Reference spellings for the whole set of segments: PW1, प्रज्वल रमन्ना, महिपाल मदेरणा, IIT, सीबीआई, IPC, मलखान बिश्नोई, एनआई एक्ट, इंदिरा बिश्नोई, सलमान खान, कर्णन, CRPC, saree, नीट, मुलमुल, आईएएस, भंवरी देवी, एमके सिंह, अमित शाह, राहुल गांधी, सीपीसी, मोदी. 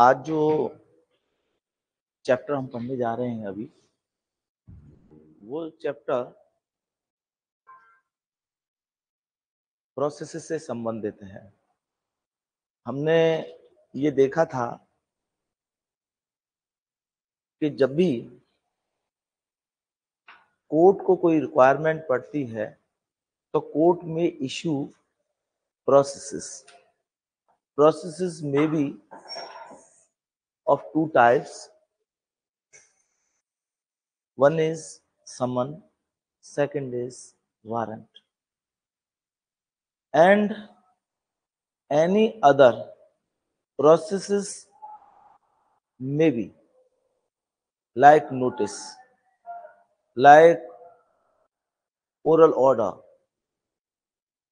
आज जो चैप्टर हम पढ़ने जा रहे हैं अभी, वो चैप्टर प्रोसेस से संबंधित है। हमने ये देखा था कि जब भी कोर्ट को कोई रिक्वायरमेंट पड़ती है तो कोर्ट में इशू प्रोसेसेस में भी of two types, one is summon, second is warrant, and any other processes may be like notice, like oral order.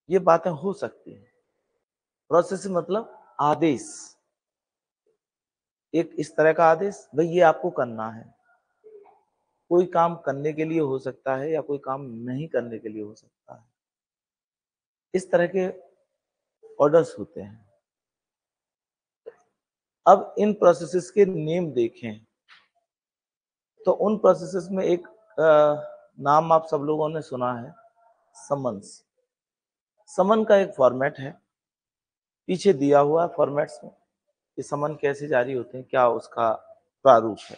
ये बातें हो सकती हैं। प्रोसेस मतलब आदेश, एक इस तरह का आदेश, भाई ये आपको करना है। कोई काम करने के लिए हो सकता है या कोई काम नहीं करने के लिए हो सकता है। इस तरह के ऑर्डर्स होते हैं। अब इन प्रोसेसेस के नेम देखें तो उन प्रोसेसेस में एक नाम आप सब लोगों ने सुना है, समन्स। समन का एक फॉर्मेट है, पीछे दिया हुआ है फॉर्मेट्स में कि समन कैसे जारी होते हैं, क्या उसका प्रारूप है।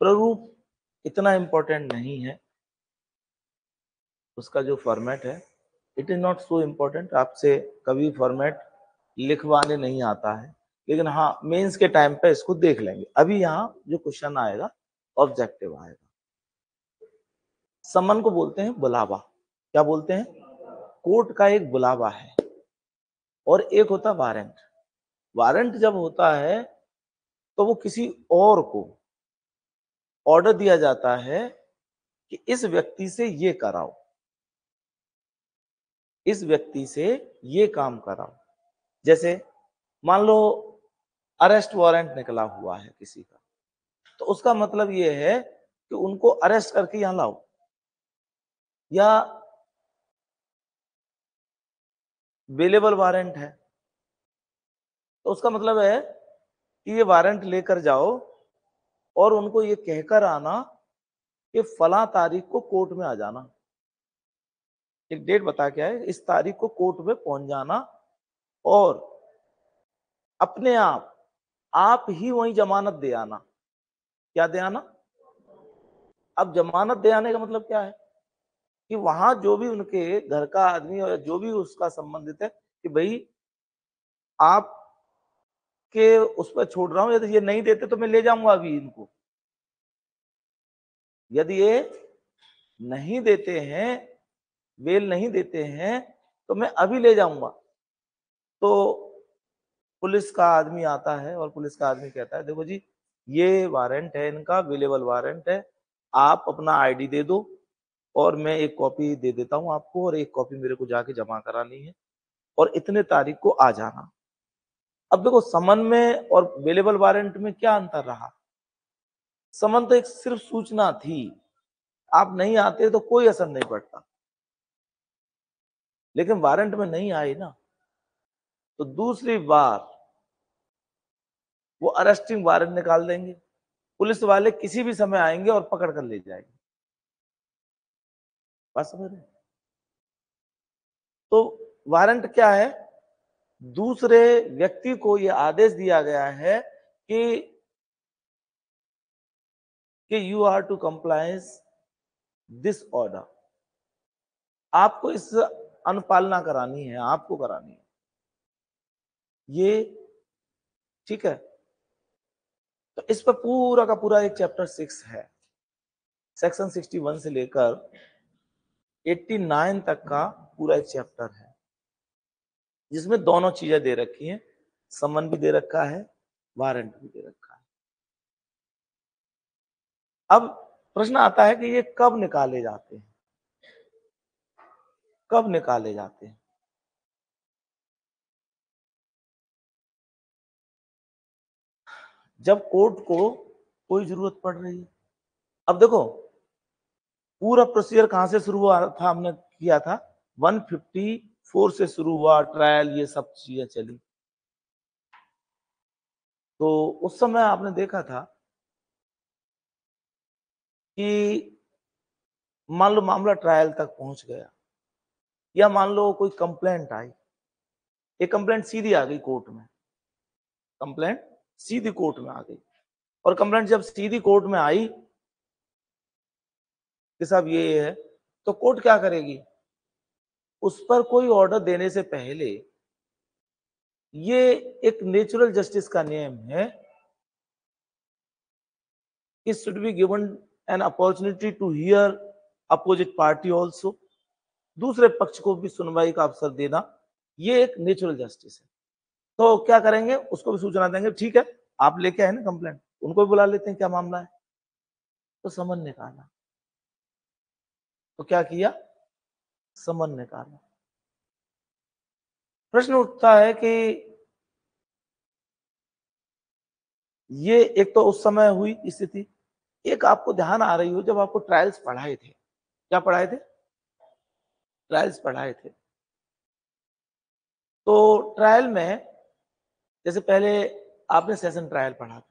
प्रारूप इतना इम्पोर्टेंट नहीं है, उसका जो फॉर्मेट है it is not so important. आपसे कभी फॉर्मेट लिखवाने नहीं आता है, लेकिन हाँ मेंस के टाइम पे इसको देख लेंगे। अभी यहाँ जो क्वेश्चन आएगा ऑब्जेक्टिव आएगा। समन को बोलते हैं बुलावा। क्या बोलते हैं? कोर्ट का एक बुलावा है। और एक होता वारंट। वारंट जब होता है तो वो किसी और को ऑर्डर दिया जाता है कि इस व्यक्ति से ये कराओ, इस व्यक्ति से ये काम कराओ। जैसे मान लो अरेस्ट वारंट निकला हुआ है किसी का, तो उसका मतलब ये है कि उनको अरेस्ट करके यहां लाओ, या बेलेबल वारंट है तो उसका मतलब है कि ये वारंट लेकर जाओ और उनको ये कहकर आना कि फला तारीख को कोर्ट में आ जाना। एक डेट बता के आए, इस तारीख को कोर्ट में पहुंच जाना, और अपने आप ही वही जमानत दे आना। क्या दे आना? अब जमानत दे आने का मतलब क्या है कि वहां जो भी उनके घर का आदमी और जो भी उसका संबंधित है कि भाई आप के उस पर छोड़ रहा हूं, यदि ये नहीं देते तो मैं ले जाऊंगा अभी इनको। यदि ये नहीं देते हैं, बेल नहीं देते हैं तो मैं अभी ले जाऊंगा। तो पुलिस का आदमी आता है और पुलिस का आदमी कहता है देखो जी ये वारंट है, इनका अवेलेबल वारंट है, आप अपना आईडी दे दो और मैं एक कॉपी दे देता हूं आपको, और एक कॉपी मेरे को जाके जमा करानी है, और इतने तारीख को आ जाना। अब देखो समन में और अवेलेबल वारंट में क्या अंतर रहा। समन तो एक सिर्फ सूचना थी, आप नहीं आते तो कोई असर नहीं पड़ता, लेकिन वारंट में नहीं आई ना, तो दूसरी बार वो अरेस्टिंग वारंट निकाल देंगे। पुलिस वाले किसी भी समय आएंगे और पकड़ कर ले जाएंगे। बात समझ रहे? तो वारंट क्या है? दूसरे व्यक्ति को यह आदेश दिया गया है कि you are to compliance this order, आपको इस अनुपालना करानी है, आपको करानी है ये, ठीक है। तो इस पर पूरा का पूरा एक चैप्टर 6 है। सेक्शन 61 से लेकर 89 तक का पूरा एक चैप्टर है, जिसमें दोनों चीजें दे रखी हैं, समन भी दे रखा है, वारंट भी दे रखा है। अब प्रश्न आता है कि ये कब निकाले जाते हैं, कब निकाले जाते हैं। जब कोर्ट को कोई जरूरत पड़ रही है। अब देखो पूरा प्रोसीजर कहां से शुरू हुआ था, हमने किया था 154 से शुरू हुआ ट्रायल, ये सब चीजें चली। तो उस समय आपने देखा था कि मान लो मामला ट्रायल तक पहुंच गया या मान लो कोई कंप्लेंट आई, ये कंप्लेंट सीधी आ गई कोर्ट में, कंप्लेंट सीधी कोर्ट में आ गई। और कंप्लेंट जब सीधी कोर्ट में आई कि साहब ये है, तो कोर्ट क्या करेगी, उस पर कोई ऑर्डर देने से पहले, ये एक नेचुरल जस्टिस का नियम है, it should be given an opportunity to hear opposite party also, दूसरे पक्ष को भी सुनवाई का अवसर देना, ये एक नेचुरल जस्टिस है। तो क्या करेंगे, उसको भी सूचना देंगे, ठीक है आप लेके आए ना कंप्लेंट, उनको भी बुला लेते हैं, क्या मामला है। तो समन निकाला, तो क्या किया, समन निकाला। प्रश्न उठता है कि ये एक तो उस समय हुई स्थिति, एक आपको ध्यान आ रही हो जब आपको ट्रायल्स पढ़ाए थे, क्या पढ़ाए थे, ट्रायल्स पढ़ाए थे। तो ट्रायल में जैसे पहले आपने सेशन ट्रायल पढ़ा था,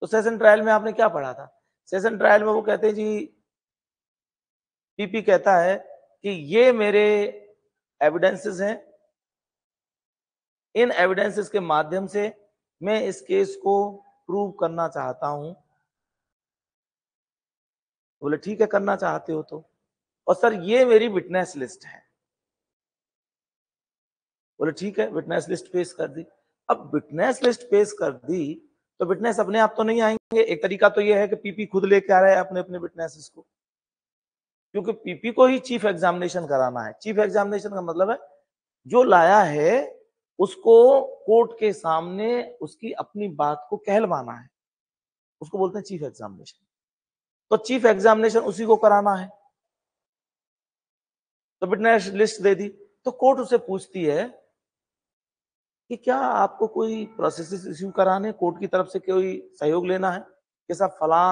तो सेशन ट्रायल में आपने क्या पढ़ा था, सेशन ट्रायल में वो कहते हैं जी पीपी कहता है कि ये मेरे एविडेंसेस हैं, इन एविडेंसेस के माध्यम से मैं इस केस को प्रूव करना चाहता हूं। बोले ठीक है करना चाहते हो तो, और सर ये मेरी विटनेस लिस्ट है। बोले ठीक है विटनेस लिस्ट पेश कर दी। अब विटनेस लिस्ट पेश कर दी तो विटनेस अपने आप तो नहीं आएंगे, एक तरीका तो यह है कि पीपी खुद लेके आ रहा है अपने अपने विटनेसेस को, क्योंकि पीपी को ही चीफ एग्जामिनेशन कराना है। चीफ एग्जामिनेशन का मतलब है जो लाया है उसको कोर्ट के सामने उसकी अपनी बात को कहलवाना है, उसको बोलते हैं चीफ एग्जामिनेशन। तो चीफ एग्जामिनेशन उसी को कराना है, तो विटनेस लिस्ट दे दी। तो कोर्ट उसे पूछती है कि क्या आपको कोई प्रोसेसेस इश्यू कराने, कोर्ट की तरफ से कोई सहयोग लेना है कि साहब फला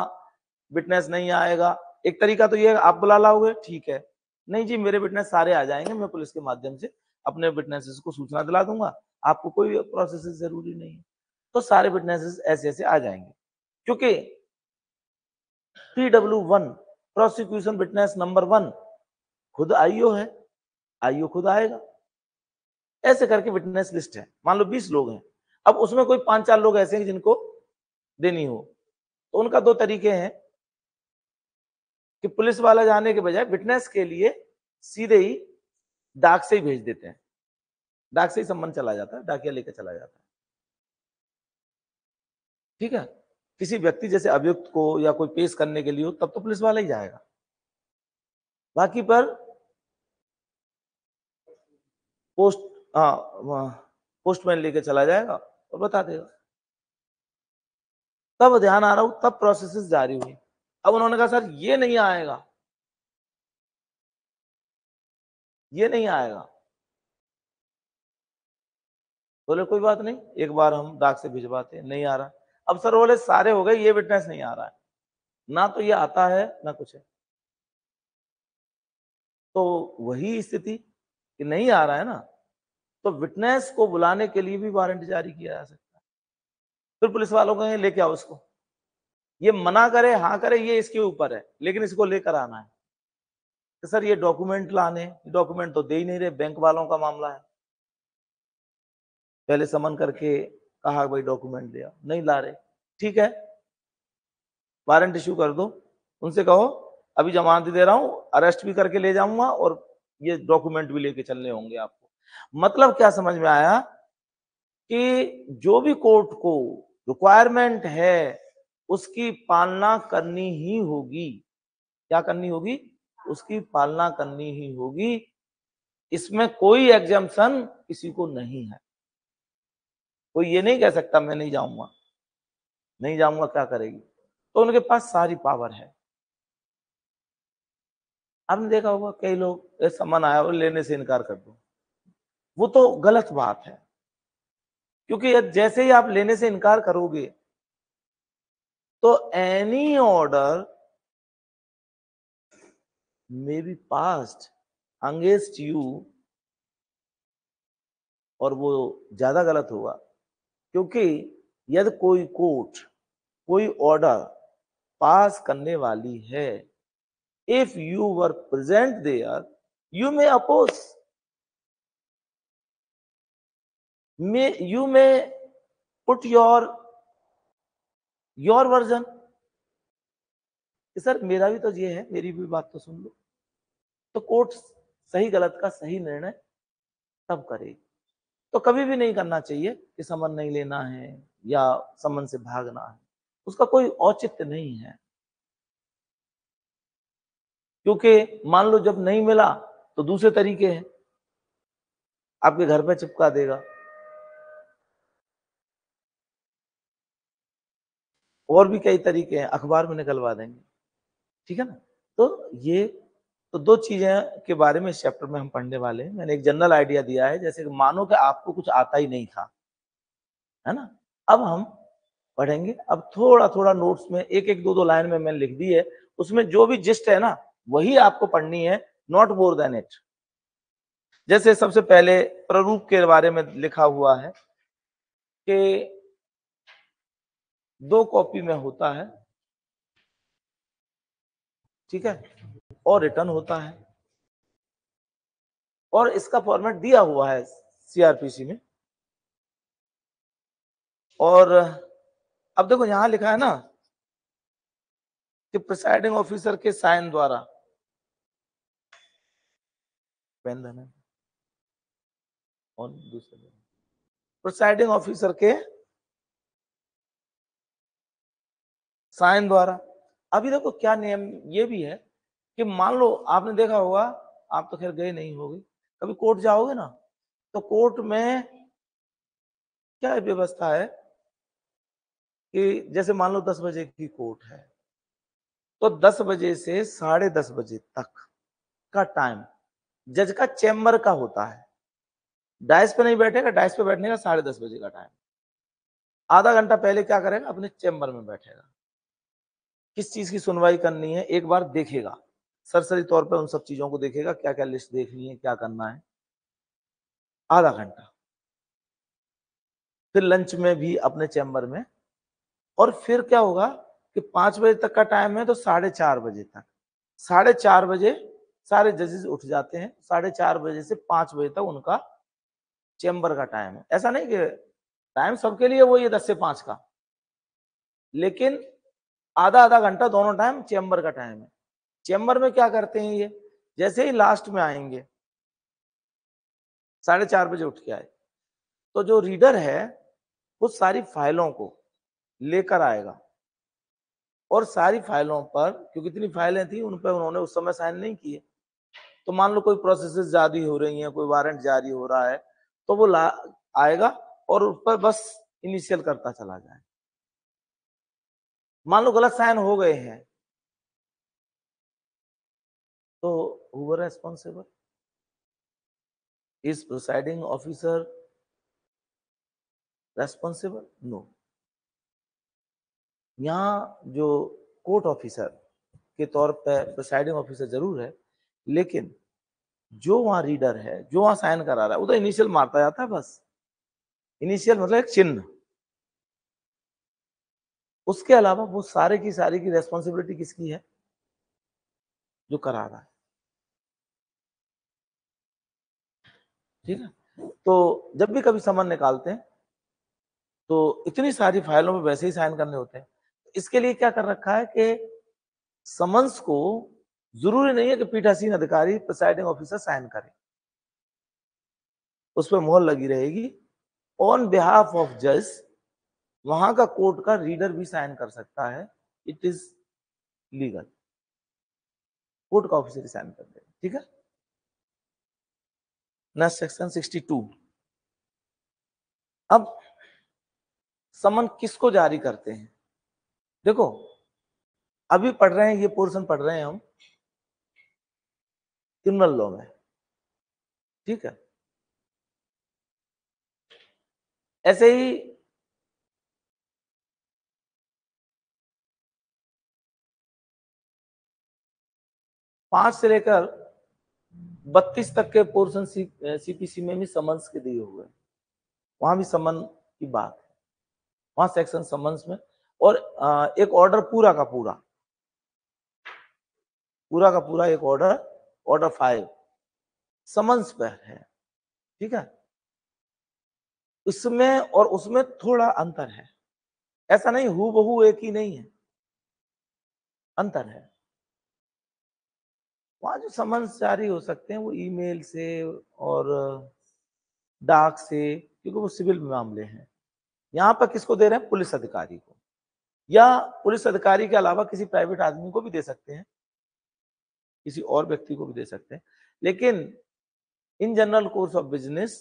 विटनेस नहीं आएगा। एक तरीका तो ये आप बुला लाओगे, ठीक है, नहीं जी मेरे विटनेस सारे आ जाएंगे, मैं पुलिस के माध्यम से अपने विटनेसेस को सूचना दिला दूंगा, आपको कोई प्रोसेस जरूरी नहीं है। तो सारे विटनेसेस ऐसे ऐसे आ जाएंगे, क्योंकि PW1 प्रोसिक्यूशन विटनेस नंबर 1 खुद आईओ है, आईओ खुद आएगा। ऐसे करके विटनेस लिस्ट है, मान लो 20 लोग हैं। अब उसमें कोई 5-4 लोग ऐसे हैं जिनको देनी हो, तो उनका दो तरीके हैं कि पुलिस वाला जाने के बजाय विटनेस के लिए सीधे ही डाक से ही भेज देते हैं, डाक से ही सम्मन चला जाता है, डाकिया लेकर चला जाता है, ठीक है। किसी व्यक्ति जैसे अभियुक्त को या कोई पेश करने के लिए हो तब तो पुलिस वाला ही जाएगा, बाकी पर पोस्टमैन लेके चला जाएगा और बता देगा। तब ध्यान आ रहा हूं, तब प्रोसेसेस जारी हुई। अब उन्होंने कहा सर ये नहीं आएगा, ये नहीं आएगा। बोले कोई बात नहीं, एक बार हम डाक से भिजवाते हैं, नहीं आ रहा। अब सर बोले सारे हो गए, ये विटनेस नहीं आ रहा है, ना तो ये आता है ना कुछ है। तो वही स्थिति कि नहीं आ रहा है ना, तो विटनेस को बुलाने के लिए भी वारंट जारी किया जा सकता है। फिर पुलिस वालों को लेके आओ उसको, ये मना करे हाँ करे ये इसके ऊपर है, लेकिन इसको लेकर आना है कि सर ये डॉक्यूमेंट लाने, डॉक्यूमेंट तो दे ही नहीं रहे, बैंक वालों का मामला है। पहले समन करके कहा भाई डॉक्यूमेंट ले आओ, नहीं ला रहे, ठीक है वारंट इश्यू कर दो, उनसे कहो अभी जमानत दे रहा हूं, अरेस्ट भी करके ले जाऊंगा और ये डॉक्यूमेंट भी लेके चलने होंगे आपको। मतलब क्या समझ में आया कि जो भी कोर्ट को रिक्वायरमेंट है उसकी पालना करनी ही होगी। क्या करनी होगी, उसकी पालना करनी ही होगी, इसमें कोई एग्जम्पशन किसी को नहीं है। कोई ये नहीं कह सकता मैं नहीं जाऊंगा, नहीं जाऊंगा क्या करेगी, तो उनके पास सारी पावर है। आपने देखा होगा कई लोग सामान आया और लेने से इनकार कर दो, वो तो गलत बात है, क्योंकि जैसे ही आप लेने से इनकार करोगे तो any order may be passed against you, और वो ज्यादा गलत होगा, क्योंकि यदि कोई कोर्ट कोई ऑर्डर पास करने वाली है, if you were present there you may oppose, you may put your version. Sir मेरा भी तो ये है, मेरी भी बात तो सुन लो। तो कोर्ट सही गलत का सही निर्णय तब करेगी। तो कभी भी नहीं करना चाहिए कि समन नहीं लेना है या समन से भागना है, उसका कोई औचित्य नहीं है। क्योंकि मान लो जब नहीं मिला तो दूसरे तरीके हैं, आपके घर पे चिपका देगा, और भी कई तरीके हैं, अखबार में निकलवा देंगे, ठीक है ना। तो ये तो दो चीजें के बारे में इस चैप्टर में हम पढ़ने वाले हैं। मैंने एक जनरल आइडिया दिया है, जैसे कि मानो कि आपको कुछ आता ही नहीं था, है ना। अब हम पढ़ेंगे, अब थोड़ा थोड़ा नोट्स में एक एक दो दो लाइन में मैंने लिख दी है, उसमें जो भी जिस्ट है ना वही आपको पढ़नी है, नॉट मोर देन इट। जैसे सबसे पहले प्रारूप के बारे में लिखा हुआ है कि दो कॉपी में होता है, ठीक है, और रिटर्न होता है, और इसका फॉर्मेट दिया हुआ है सीआरपीसी में। और अब देखो यहां लिखा है ना कि प्रिसाइडिंग ऑफिसर के साइन द्वारा पेन और दूसरे प्रिसाइडिंग ऑफिसर के साइन द्वारा। अभी देखो क्या नियम ये भी है कि मान लो आपने देखा होगा, आप तो खैर गए नहीं होगे, कभी कोर्ट जाओगे ना तो कोर्ट में क्या व्यवस्था है कि जैसे मान लो 10 बजे की कोर्ट है तो 10 बजे से 10:30 बजे तक का टाइम जज का चैम्बर का होता है। डाइस पे नहीं बैठेगा, डाइस पे बैठने का 10:30 बजे का टाइम। आधा घंटा पहले क्या करेगा, अपने चैम्बर में बैठेगा, किस चीज की सुनवाई करनी है एक बार देखेगा, सरसरी तौर पर उन सब चीजों को देखेगा, क्या क्या लिस्ट देखनी है, क्या करना है। आधा घंटा फिर लंच में भी अपने चैम्बर में, और फिर क्या होगा कि 5 बजे तक का टाइम है तो 4:30 बजे तक। 4:30 बजे सारे जजेस उठ जाते हैं, 4:30 बजे से 5 बजे तक उनका चैम्बर का टाइम है। ऐसा नहीं कि टाइम सबके लिए वही है 10 से 5 का, लेकिन आधा आधा घंटा दोनों टाइम चैम्बर का टाइम है। चैम्बर में क्या करते हैं ये, जैसे ही लास्ट में आएंगे 4:30 बजे उठ के आए तो जो रीडर है वो सारी फाइलों को लेकर आएगा, और सारी फाइलों पर, क्योंकि इतनी फाइलें थी उन पर उन्होंने उस समय साइन नहीं किए, तो मान लो कोई प्रोसेसेस जारी हो रही हैं, कोई वारंट जारी हो रहा है, तो वो आएगा और उस पर बस इनिशियल करता चला जाए। मान लो गलत साइन हो गए हैं तो who were responsible, is presiding officer responsible? No. यहां जो कोर्ट ऑफिसर के तौर पर प्रिसाइडिंग ऑफिसर जरूर है, लेकिन जो वहां रीडर है, जो वहां साइन करा रहा है, वो तो इनिशियल मारता जाता है बस। इनिशियल मतलब एक चिन्ह, उसके अलावा वो सारे की सारी की रेस्पॉन्सिबिलिटी किसकी है, जो करा रहा है, ठीक है। तो जब भी कभी समन निकालते हैं तो इतनी सारी फाइलों में वैसे ही साइन करने होते हैं। इसके लिए क्या कर रखा है कि समन्स को जरूरी नहीं है कि पीठासीन अधिकारी प्रिसाइडिंग ऑफिसर साइन करे, उस पर मोहर लगी रहेगी। ऑन बिहाफ ऑफ जज, वहां का कोर्ट का रीडर भी साइन कर सकता है, इट इज लीगल, कोर्ट का ऑफिसर साइन कर देगा, ठीक है। Next section 62। अब समन किसको जारी करते हैं, देखो अभी पढ़ रहे हैं ये पोर्शन पढ़ रहे हैं हम क्रिमिनल लॉ में, ठीक है। ऐसे ही पांच से लेकर 32 तक के पोर्शन सीपीसी में भी समन्स के दिए हुए हैं, वहां भी समन की बात है। वहां सेक्शन समन्स में, और एक ऑर्डर पूरा का पूरा एक ऑर्डर 5 समन्स पर है, ठीक है। इसमें और उसमें थोड़ा अंतर है, ऐसा नहीं हूबहू एक ही नहीं है, अंतर है। वहां जो समन्स जारी हो सकते हैं वो ईमेल से और डाक से, क्योंकि वो सिविल मामले हैं। यहाँ पर किसको दे रहे हैं? पुलिस अधिकारी को, या पुलिस अधिकारी के अलावा किसी प्राइवेट आदमी को भी दे सकते हैं, किसी और व्यक्ति को भी दे सकते हैं। लेकिन in general course of business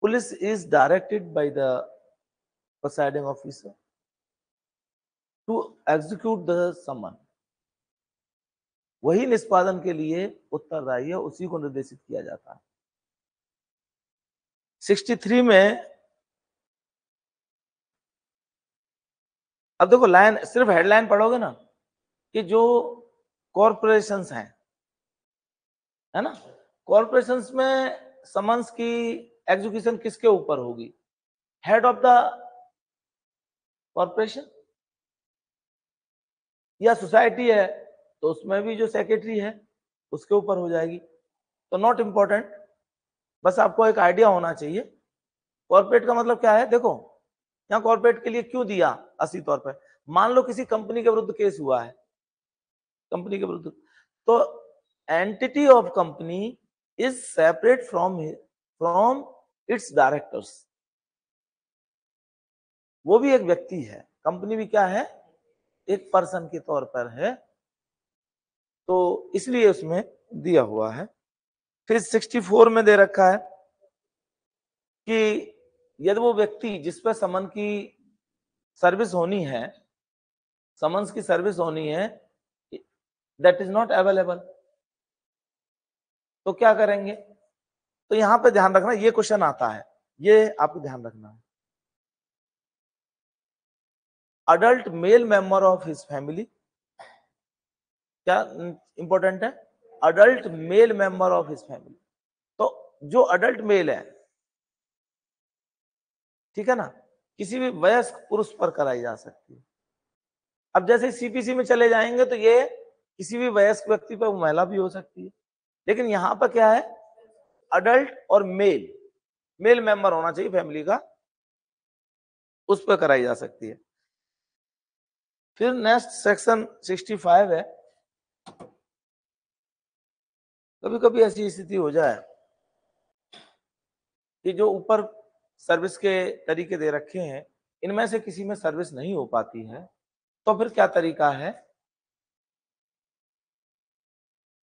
police is directed by the presiding officer to execute the summon. वही निष्पादन के लिए उत्तरदायी है, उसी को निर्देशित किया जाता है। 63 में अब देखो लाइन, सिर्फ हेडलाइन पढ़ोगे ना कि जो कॉरपोरेशंस हैं, है ना, कॉरपोरेशंस में समन्स की एग्जीक्यूशन किसके ऊपर होगी? Head of the corporation. या सोसाइटी है तो उसमें भी जो सेक्रेटरी है उसके ऊपर हो जाएगी। तो नॉट इम्पोर्टेंट, बस आपको एक आइडिया होना चाहिए कॉर्पोरेट का मतलब क्या है। देखो यहाँ कॉर्पोरेट के लिए क्यों दिया, असली तौर पर मान लो किसी कंपनी के विरुद्ध केस हुआ है, कंपनी के विरुद्ध, तो entity of company is separate from its directors. वो भी एक व्यक्ति है, कंपनी भी क्या है, एक पर्सन के तौर पर है, तो इसलिए उसमें दिया हुआ है। फिर 64 में दे रखा है कि यदि वो व्यक्ति जिस पर समन की सर्विस होनी है, समन्स की सर्विस होनी है, दैट इज नॉट अवेलेबल, तो क्या करेंगे? तो यहां पे ध्यान रखना, ये क्वेश्चन आता है, ये आपको ध्यान रखना है। Adult male member of his family, क्या इंपॉर्टेंट है? Adult male member of his family, तो जो अडल्ट मेल है, ठीक है ना, किसी भी वयस्क पुरुष पर कराई जा सकती है। अब जैसे सीपीसी में चले जाएंगे तो ये किसी भी वयस्क व्यक्ति पर, महिला भी हो सकती है, लेकिन यहां पर क्या है, अडल्ट और मेल, मेल मेंबर होना चाहिए फैमिली का, उस पर कराई जा सकती है। फिर नेक्स्ट सेक्शन 65 है। कभी कभी ऐसी स्थिति हो जाए कि जो ऊपर सर्विस के तरीके दे रखे हैं, इनमें से किसी में सर्विस नहीं हो पाती है, तो फिर क्या तरीका है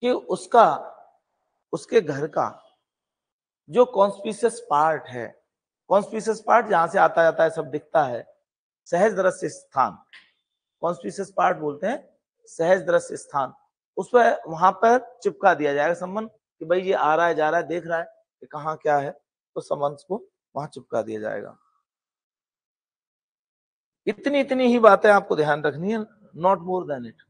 कि उसका, उसके घर का जो कॉन्स्पिशियस पार्ट है, कॉन्स्पिशियस पार्ट जहां से आता जाता है सब दिखता है, सहज दृश्य स्थान, कॉन्स्पिशियस पार्ट बोलते हैं, सहज दृश्य स्थान, उस पर वहां पर चिपका दिया जाएगा समन कि भाई ये आ रहा है, जा रहा है, देख रहा है कि कहाँ क्या है, तो समन को वहां चिपका दिया जाएगा। इतनी ही बातें आपको ध्यान रखनी है, not more than it.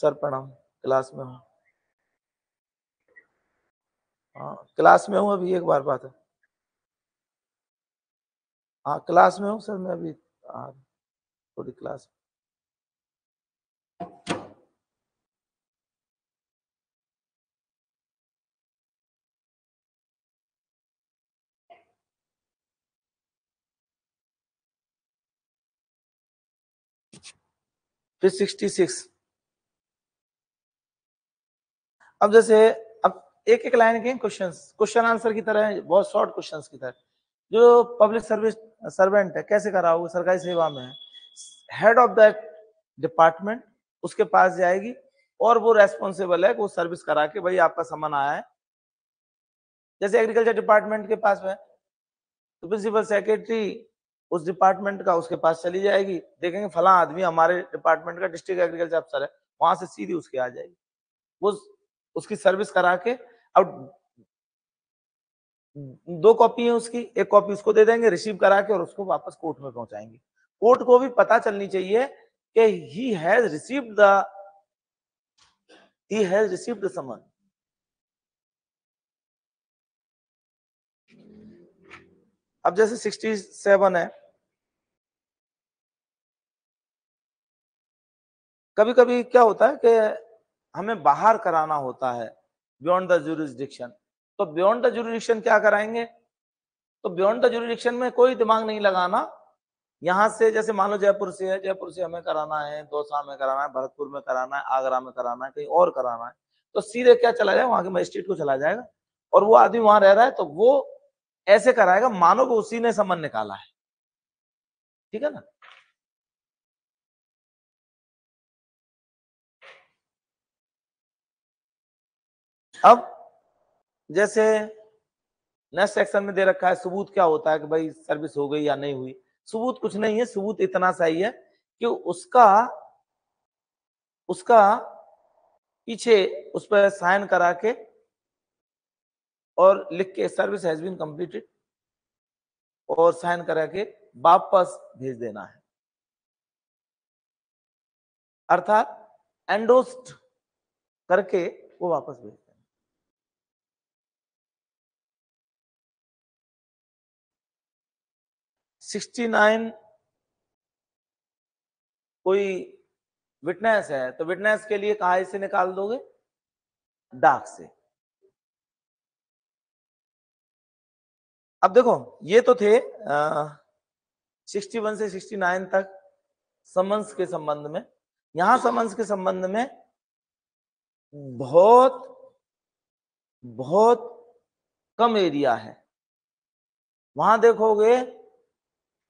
Sir प्रणाम, क्लास में हूँ, हाँ क्लास में हूँ अभी, एक बार बात है, हाँ क्लास में हूँ सर मैं अभी, थोड़ी क्लास। फिर 66, अब जैसे अब एक लाइन के क्वेश्चंस, क्वेश्चन आंसर की तरह है, बहुत शॉर्ट क्वेश्चंस की तरह। जो पब्लिक सर्विस सर्वेंट है, कैसे कराओगे, सरकारी सेवा में है, हेड ऑफ दैट डिपार्टमेंट उसके पास जाएगी और वो रेस्पॉन्सिबल है कि वो सर्विस करा के, भाई आपका सामान आया है, जैसे एग्रीकल्चर डिपार्टमेंट के पास में, तो प्रिंसिपल सेक्रेटरी उस डिपार्टमेंट का उसके पास चली जाएगी, देखेंगे फला आदमी हमारे डिपार्टमेंट का डिस्ट्रिक्ट एग्रीकल्चर अफसर है, वहां से सीधी उसके आ जाएगी, वो उसकी सर्विस करा के। अब 2 कॉपी है उसकी, एक कॉपी उसको दे देंगे, रिसीव करा के और उसको वापस कोर्ट में पहुंचाएंगे। कोर्ट को भी पता चलनी चाहिए कि he has received the summon. अब जैसे 67 है, कभी कभी क्या होता है कि हमें बाहर कराना होता है बियॉन्ड द ज्यूरिसडिक्शन। तो बियॉन्ड द ज्यूरिसडिक्शन क्या कराएंगे? तो बियॉन्ड द ज्यूरिसडिक्शन में कोई दिमाग नहीं लगाना। यहां से जैसे मान लो जयपुर से है, जयपुर से हमें कराना है, दौसा में कराना है, भरतपुर में कराना है, आगरा में कराना है, कहीं और कराना है, तो सीधे क्या चला जाएगा, वहां के मजिस्ट्रेट को चला जाएगा और वो आदमी वहां रह रहा है तो वो ऐसे कराएगा मानो कि उसी ने समन निकाला है। ठीक है ना? अब जैसे नेक्स्ट सेक्शन में दे रखा है सबूत क्या होता है कि भाई सर्विस हो गई या नहीं हुई। सबूत कुछ नहीं है, सबूत इतना सा ही है कि उसका पीछे उस पर साइन करा के और लिख के सर्विस हैज बीन कंप्लीटेड और साइन करा के वापस भेज देना है। अर्थात एंडोस्ड करके वो वापस भेज देना। कोई विटनेस है तो विटनेस के लिए कहां से निकाल दोगे? डाक से। अब देखो ये तो थे 61 से 69 तक समन्स के संबंध में। यहां समन्स के संबंध में बहुत बहुत कम एरिया है। वहां देखोगे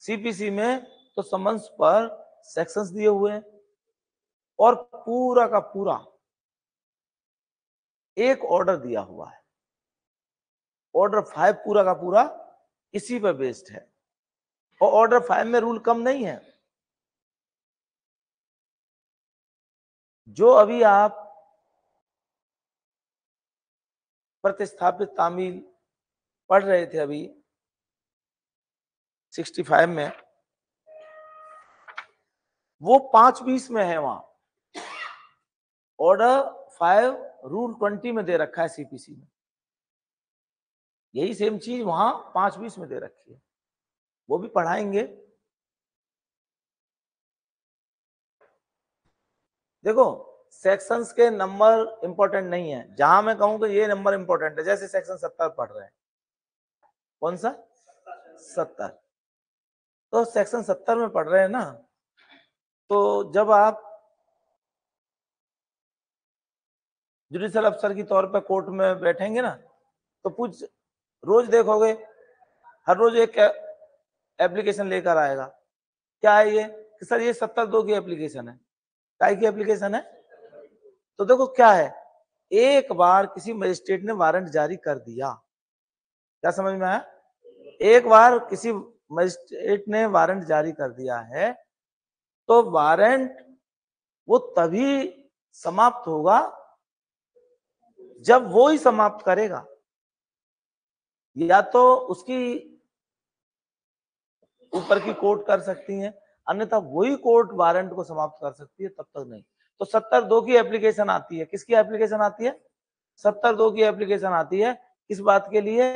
सीपीसी में तो समन्स पर सेक्शंस दिए हुए हैं और पूरा का पूरा एक ऑर्डर दिया हुआ है, ऑर्डर 5 पूरा का पूरा इसी पर बेस्ड है और ऑर्डर 5 में रूल कम नहीं है। जो अभी आप प्रतिस्थापित तामील पढ़ रहे थे अभी 65 में, वो 5:20 में है। वहां ऑर्डर 5 रूल 20 में दे रखा है सीपीसी में, यही सेम चीज वहां 5:20 में दे रखी है, वो भी पढ़ाएंगे। देखो सेक्शंस के नंबर इंपॉर्टेंट नहीं है, जहां मैं कहूं कि ये नंबर इंपॉर्टेंट है, जैसे सेक्शन 70 पढ़ रहे हैं, कौन सा 70, तो सेक्शन 70 में पढ़ रहे हैं ना, तो जब आप जुडिशल अफसर की तौर पे कोर्ट में बैठेंगे ना तो कुछ रोज देखोगे, हर रोज एक एप्लीकेशन लेकर आएगा। क्या है ये कि सर ये 72 की एप्लीकेशन है। क्या की एप्लीकेशन है? तो देखो क्या है, एक बार किसी मजिस्ट्रेट ने वारंट जारी कर दिया, क्या समझ में आया, एक बार किसी मजिस्ट्रेट ने वारंट जारी कर दिया है तो वारंट वो तभी समाप्त होगा जब वो ही समाप्त करेगा, या तो उसकी ऊपर की कोर्ट कर सकती है, अन्यथा वही कोर्ट वारंट को समाप्त कर सकती है, तब तक नहीं। तो 72 की एप्लीकेशन आती है, किसकी एप्लीकेशन आती है? 72 की एप्लीकेशन आती है, किस बात के लिए?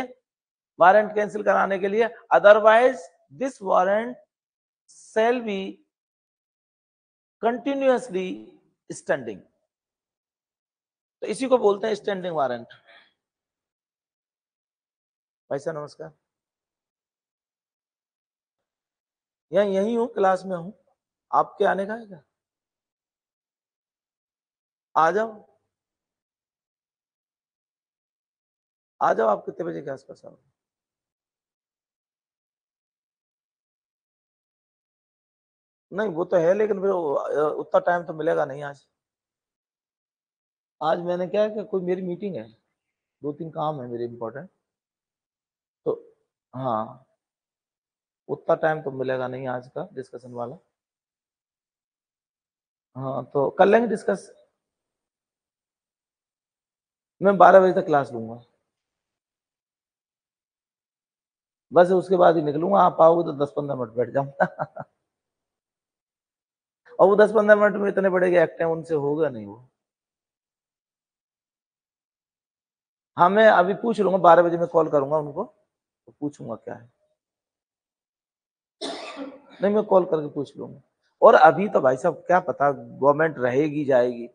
वारंट कैंसिल कराने के लिए। Otherwise this warrant shall be continuously standing, तो इसी को बोलते हैं स्टैंडिंग वारंट। भाई साहब नमस्कार, यही हूं, क्लास में हूं, आपके आने का है क्या? आ जाओ, आप कितने बजे के आसपास आओगे? नहीं वो तो है, लेकिन फिर उतना टाइम तो मिलेगा नहीं। आज मैंने क्या है कि कोई मेरी मीटिंग है, 2-3 काम है मेरे इम्पोर्टेंट, तो हाँ उतना टाइम तो मिलेगा नहीं आज का डिस्कशन वाला। हाँ तो कर लेंगे डिस्कस, मैं 12 बजे तक क्लास लूंगा, बस उसके बाद ही निकलूंगा। आप आओगे तो 10-15 मिनट बैठ जाऊंगा और वो 10-15 मिनट में इतने बड़े एक्ट हैं उनसे होगा नहीं वो। हाँ मैं अभी पूछ लूंगा, 12 बजे मैं कॉल करूंगा उनको, तो पूछूंगा क्या है। नहीं, मैं कॉल करके पूछ लूंगा। और अभी तो भाई साहब क्या पता गवर्नमेंट रहेगी जाएगी,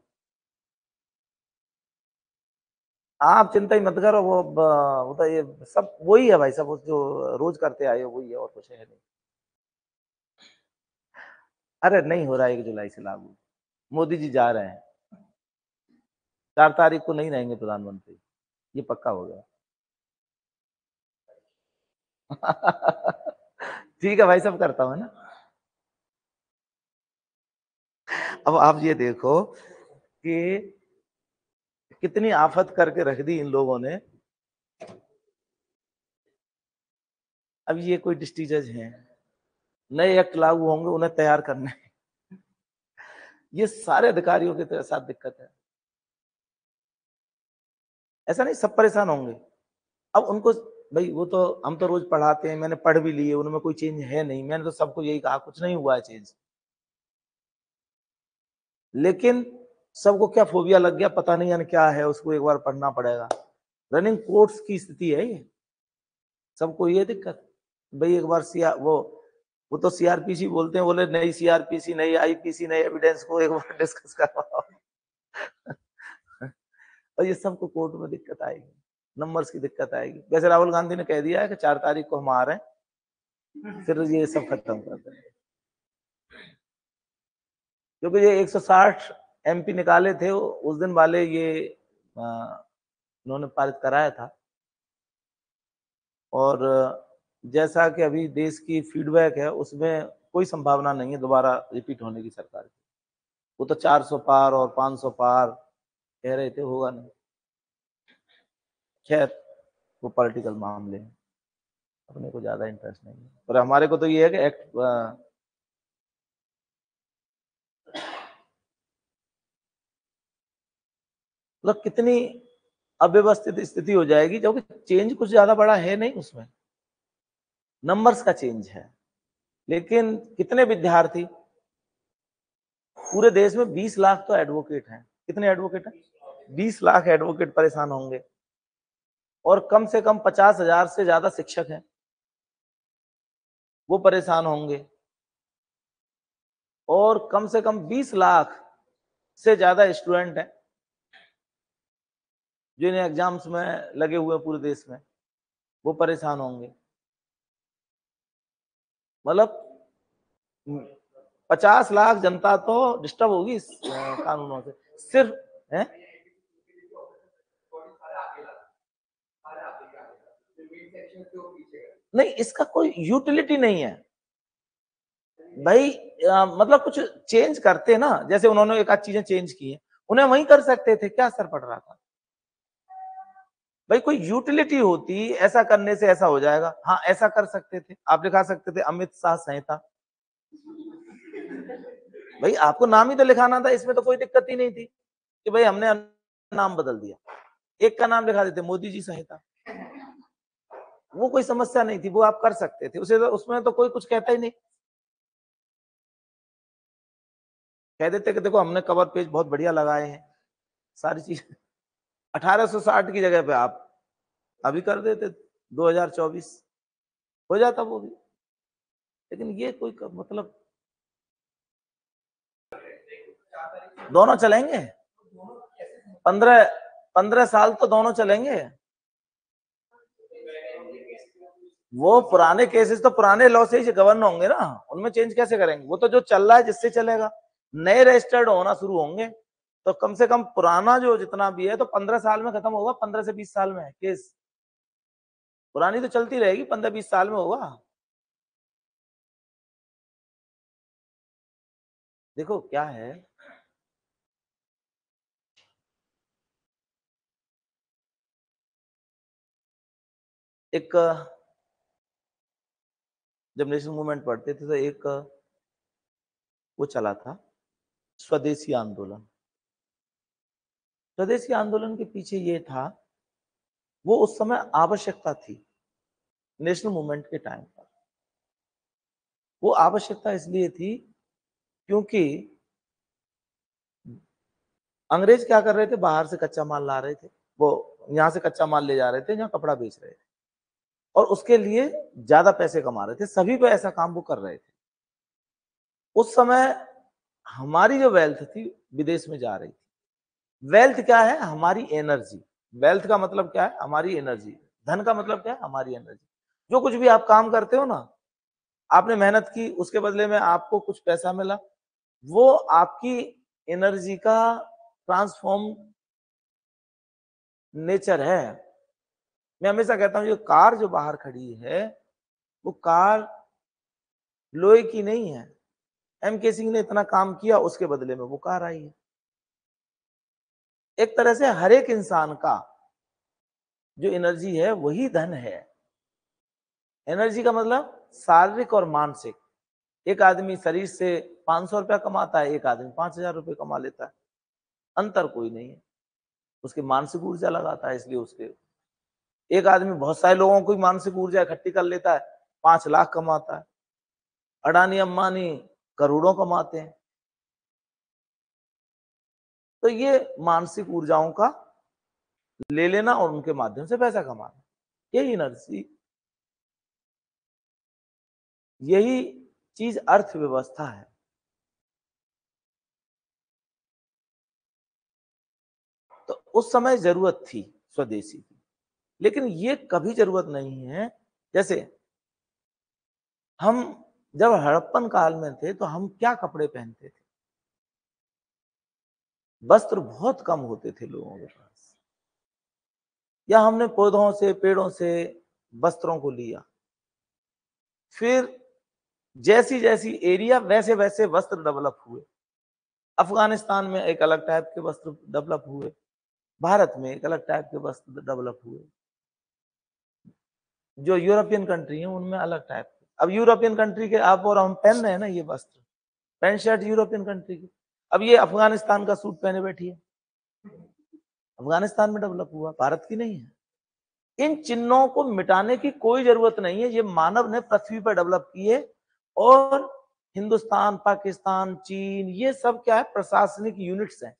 आप चिंता ही मत करो। वो तो ये सब वही है भाई साहब, वो जो रोज करते आए हो वही है, और कुछ है नहीं। अरे नहीं हो रहा है 1 जुलाई से लागू, मोदी जी जा रहे हैं, 4 तारीख को नहीं रहेंगे प्रधानमंत्री, ये पक्का हो गया। ठीक है भाई साहब, करता हूँ ना। अब आप ये देखो कि कितनी आफत करके रख दी इन लोगों ने। अब ये कोई डिस्ट्रिक्ट जज हैं, नए एक्ट लागू होंगे, उन्हें तैयार करने, ये सारे अधिकारियों के साथ दिक्कत है। ऐसा नहीं सब परेशान होंगे। अब उनको भाई वो तो हम तो रोज पढ़ाते हैं, मैंने पढ़ भी लिए, उनमें कोई चेंज है नहीं, मैंने तो सबको यही कहा कुछ नहीं हुआ है चेंज। लेकिन सबको क्या फोबिया लग गया पता नहीं यानी क्या है, उसको एक बार पढ़ना पड़ेगा। रनिंग कोर्ट्स की स्थिति है ये, सबको ये दिक्कत भाई। एक बार वो तो सीआरपीसी बोलते हैं, बोले नई सीआरपीसी नई आईपीसी नए एविडेंस को एक बार डिस्कस करवाओ। और ये सबको कोर्ट में दिक्कत आएगी, नंबर्स की दिक्कत आएगी। वैसे राहुल गांधी ने कह दिया है कि 4 तारीख को हम आ रहे हैं, फिर ये सब खत्म कर देंगे, क्योंकि ये 160 एमपी निकाले थे उस दिन वाले, ये इन्होंने पारित कराया था। और जैसा कि अभी देश की फीडबैक है, उसमें कोई संभावना नहीं है दोबारा रिपीट होने की सरकार की। वो तो 400 पार और 500 पार कह रहे थे, होगा नहीं। खैर वो पॉलिटिकल मामले हैं, अपने को ज्यादा इंटरेस्ट नहीं है। और हमारे को तो ये है कि एक्ट मतलब कितनी अव्यवस्थित स्थिति हो जाएगी, जबकि चेंज कुछ ज्यादा बड़ा है नहीं, उसमें नंबर्स का चेंज है। लेकिन कितने विद्यार्थी पूरे देश में 20 लाख तो एडवोकेट हैं, कितने एडवोकेट हैं 20 लाख एडवोकेट परेशान होंगे, और कम से कम 50,000 से ज्यादा शिक्षक हैं, वो परेशान होंगे, और कम से कम 20 लाख से ज्यादा स्टूडेंट हैं जो इन एग्जाम्स में लगे हुए हैं पूरे देश में, वो परेशान होंगे। मतलब 50 लाख जनता तो डिस्टर्ब होगी इस कानूनों से। सिर्फ है नहीं, इसका कोई यूटिलिटी नहीं है भाई। मतलब कुछ चेंज करते ना, जैसे उन्होंने एक आध चीजें चेंज की हैं, उन्हें वहीं कर सकते थे, क्या असर पड़ रहा था भाई। कोई यूटिलिटी होती, ऐसा करने से ऐसा हो जाएगा। हाँ ऐसा कर सकते थे, आप लिखा सकते थे अमित शाह संहिता, भाई आपको नाम ही तो लिखाना था, इसमें तो कोई दिक्कत ही नहीं थी कि भाई हमने नाम बदल दिया, एक का नाम लिखा देते मोदी जी संहिता, वो कोई समस्या नहीं थी, वो आप कर सकते थे, उसे उसमें तो कोई कुछ कहता ही नहीं। कह देते कि देखो हमने कवर पेज बहुत बढ़िया लगाए हैं, सारी चीज 1860 की जगह पे आप अभी कर देते 2024 हो जाता वो भी। लेकिन ये कोई मतलब दोनों चलेंगे, 15 साल तो दोनों चलेंगे। वो पुराने केसेस तो पुराने लॉ से ही गवर्न होंगे ना, उनमें चेंज कैसे करेंगे? वो तो जो चल रहा है जिससे चलेगा, नए रजिस्टर्ड होना शुरू होंगे तो कम से कम पुराना जो जितना भी है तो 15 साल में खत्म होगा, 15 से 20 साल में है केस। पुरानी तो चलती रहेगी, 15-20 साल में होगा। देखो क्या है, एक जब नेशनल मूवमेंट पढ़ते थे तो एक वो चला था स्वदेशी आंदोलन। स्वदेशी आंदोलन के पीछे ये था, वो उस समय आवश्यकता थी, नेशनल मूवमेंट के टाइम पर वो आवश्यकता इसलिए थी क्योंकि अंग्रेज क्या कर रहे थे, बाहर से कच्चा माल ला रहे थे, वो यहाँ से कच्चा माल ले जा रहे थे, यहाँ कपड़ा बेच रहे थे, और उसके लिए ज्यादा पैसे कमा रहे थे। सभी पे ऐसा काम वो कर रहे थे, उस समय हमारी जो वेल्थ थी विदेश में जा रही थी। वेल्थ क्या है? हमारी एनर्जी। वेल्थ का मतलब क्या है? हमारी एनर्जी। धन का मतलब क्या है? हमारी एनर्जी। जो कुछ भी आप काम करते हो ना, आपने मेहनत की, उसके बदले में आपको कुछ पैसा मिला, वो आपकी एनर्जी का ट्रांसफॉर्म नेचर है। मैं हमेशा कहता हूं, ये कार जो बाहर खड़ी है वो कार लोहे की नहीं है। एमके सिंह ने इतना काम किया, उसके बदले में वो कार आई है। एक तरह से हर एक इंसान का जो एनर्जी है वही धन है। एनर्जी का मतलब शारीरिक और मानसिक। एक आदमी शरीर से 500 रुपया कमाता है, एक आदमी 5000 रुपये कमा लेता है, अंतर कोई नहीं है। उसके मानसिक ऊर्जा लगाता है, इसलिए उसके एक आदमी बहुत सारे लोगों को मानसिक ऊर्जा इकट्ठी कर लेता है, 5 लाख कमाता है। अडानी अंबानी करोड़ों कमाते हैं। तो ये मानसिक ऊर्जाओं का ले लेना और उनके माध्यम से पैसा कमाना, यही एनर्जी। यही चीज अर्थव्यवस्था है। तो उस समय जरूरत थी स्वदेशी की, लेकिन ये कभी जरूरत नहीं है। जैसे हम जब हड़प्पन काल में थे तो हम क्या कपड़े पहनते थे? वस्त्र बहुत कम होते थे लोगों के पास, या हमने पौधों से पेड़ों से वस्त्रों को लिया। फिर जैसी जैसी एरिया वैसे वैसे वस्त्र डेवलप हुए। अफगानिस्तान में एक अलग टाइप के वस्त्र डेवलप हुए, भारत में एक अलग टाइप के वस्त्र डेवलप हुए, जो यूरोपियन कंट्री हैं उनमें अलग टाइप के। अब यूरोपियन कंट्री के आप और हम पहन रहे हैं ना ये वस्त्र, पैंट शर्ट यूरोपियन कंट्री के। अब ये अफगानिस्तान का सूट पहने बैठी है, अफगानिस्तान में डेवलप हुआ, भारत की नहीं है। इन चिन्हों को मिटाने की कोई जरूरत नहीं है। ये मानव ने पृथ्वी पर डेवलप किए, और हिंदुस्तान, पाकिस्तान, चीन, ये सब क्या है? प्रशासनिक यूनिट्स हैं,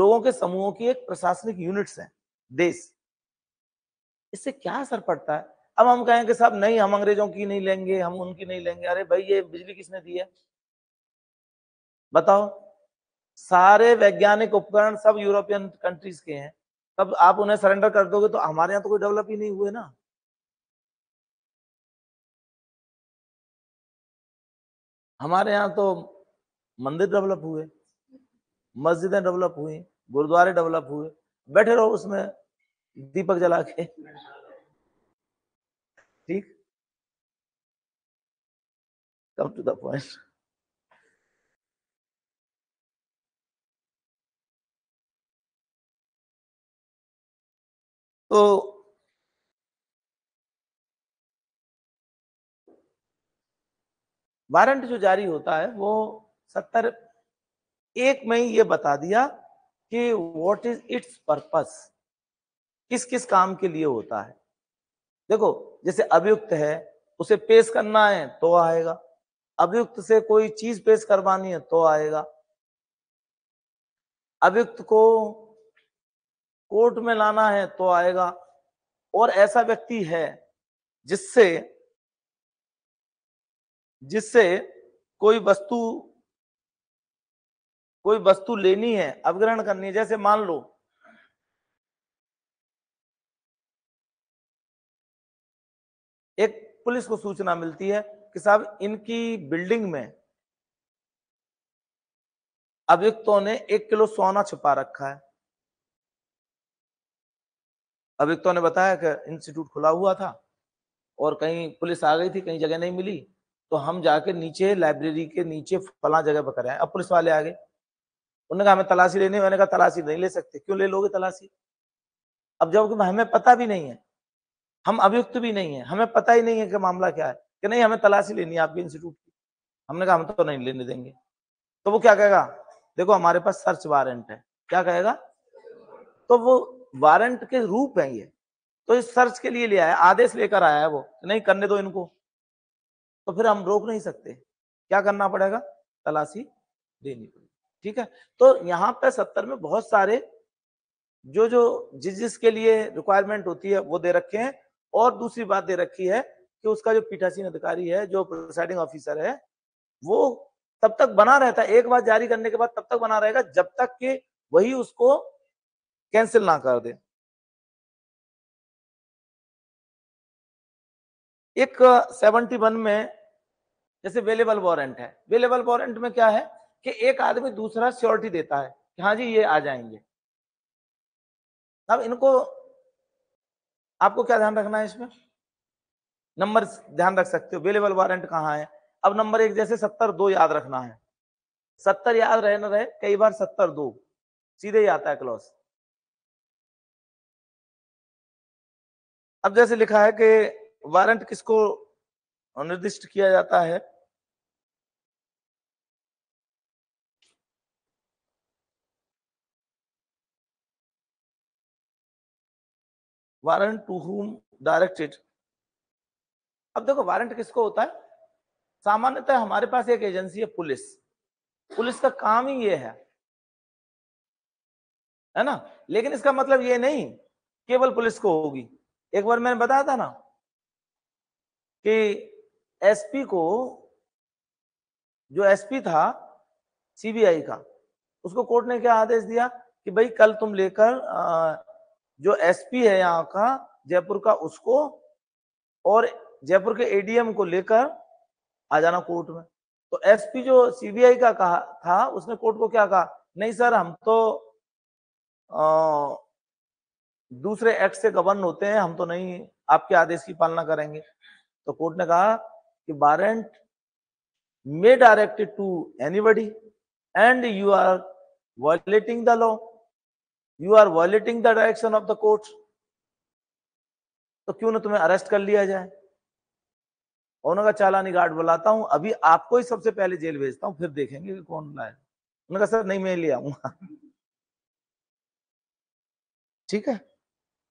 लोगों के समूहों की एक प्रशासनिक यूनिट्स हैं देश। इससे क्या असर पड़ता है? अब हम कहें कि साहब नहीं, हम अंग्रेजों की नहीं लेंगे, हम उनकी नहीं लेंगे। अरे भाई, ये बिजली किसने दी है? बताओ। सारे वैज्ञानिक उपकरण सब यूरोपियन कंट्रीज के हैं, तब आप उन्हें सरेंडर कर दोगे तो हमारे यहाँ तो कोई डेवलप ही नहीं हुए ना। हमारे यहाँ तो मंदिर डेवलप हुए, मस्जिदें डेवलप हुई, गुरुद्वारे डेवलप हुए, बैठे रहो उसमें दीपक जला के, ठीक। Come to the point. तो वारंट जो जारी होता है वो 71 में ही ये बता दिया कि व्हाट इज इट्स पर्पस, किस किस काम के लिए होता है। देखो, जैसे अभियुक्त है, उसे पेश करना है तो आएगा, अभियुक्त से कोई चीज पेश करवानी है तो आएगा, अभियुक्त को कोर्ट में लाना है तो आएगा, और ऐसा व्यक्ति है जिससे जिससे कोई वस्तु लेनी है, अपग्रहण करनी है। जैसे मान लो एक पुलिस को सूचना मिलती है कि साहब इनकी बिल्डिंग में अभियुक्तों ने 1 किलो सोना छिपा रखा है। अभियुक्तों ने बताया कि इंस्टीट्यूट खुला हुआ था और कहीं पुलिस आ गई थी, कहीं जगह नहीं मिली, तो हम जाके नीचे लाइब्रेरी के नीचे फला जगह पर कराए। अब पुलिस वाले आ गए, उन्होंने कहा हमें तलाशी लेनी है। मैंने कहा तलाशी नहीं ले सकते। क्यों ले लोगे तलाशी? अब जब हमें पता भी नहीं है, हम अभियुक्त भी नहीं है, हमें पता ही नहीं है कि मामला क्या है, कि नहीं हमें तलाशी लेनी है आपके इंस्टीट्यूट की। हमने कहा हम तो नहीं लेने देंगे। तो वो क्या कहेगा? देखो हमारे पास सर्च वारंट है। क्या कहेगा? तो वो वारंट के रूप है ये, तो इस सर्च के लिए ले आया, आदेश लेकर आया है वो, नहीं करने दो इनको। तो फिर हम रोक नहीं सकते, क्या करना पड़ेगा? तलाशी देनी पड़ेगी, ठीक है। तो यहाँ पे 70 में बहुत सारे जो जजेस के लिए रिक्वायरमेंट होती है वो दे रखे हैं, और दूसरी बात दे रखी है कि उसका जो पीठासीन अधिकारी है, जो प्रिसाइडिंग ऑफिसर है, वो तब तक बना रहता है, एक बार जारी करने के बाद तब तक बना रहेगा जब तक कि वही उसको कैंसिल ना कर दे। एक 71 में जैसे वेलेबल वारंट है, वेलेबल वारंट में क्या है कि एक आदमी दूसरा श्योरिटी देता है कि हाँ जी ये आ जाएंगे। अब इनको आपको क्या ध्यान रखना है, इसमें नंबर ध्यान रख सकते हो, वेलेबल वारंट कहाँ है। अब नंबर एक जैसे 72 याद रखना है, 70 याद रहे ना रहे, कई बार 72 सीधे ही आता है क्लॉज। अब जैसे लिखा है कि वारंट किसको निर्दिष्ट किया जाता है, वारंट टू हुम डायरेक्टेड। अब देखो वारंट किसको होता है, सामान्यतः हमारे पास एक एजेंसी है पुलिस, पुलिस का काम ही ये है ना। लेकिन इसका मतलब ये नहीं केवल पुलिस को होगी। एक बार मैंने बताया था ना कि एसपी को, जो एसपी था सीबीआई का, उसको कोर्ट ने क्या आदेश दिया कि भाई कल तुम लेकर जो एसपी है यहाँ का जयपुर का, उसको और जयपुर के एडीएम को लेकर आ जाना कोर्ट में। तो एसपी जो सीबीआई का कहा था उसने कोर्ट को क्या कहा, नहीं सर हम तो दूसरे एक्ट से गवर्न होते हैं, हम तो नहीं आपके आदेश की पालना करेंगे। तो कोर्ट ने कहा कि warrant may directed to anybody and you are violating the law, you are violating the direction of the court, तो क्यों ना तुम्हें अरेस्ट कर लिया जाए। उन्होंने कहा चालानी गार्ड बुलाता हूं, अभी आपको ही सबसे पहले जेल भेजता हूं, फिर देखेंगे कि कौन लाए। उन्होंने कहा सर नहीं मैं ले आऊंगा। ठीक है,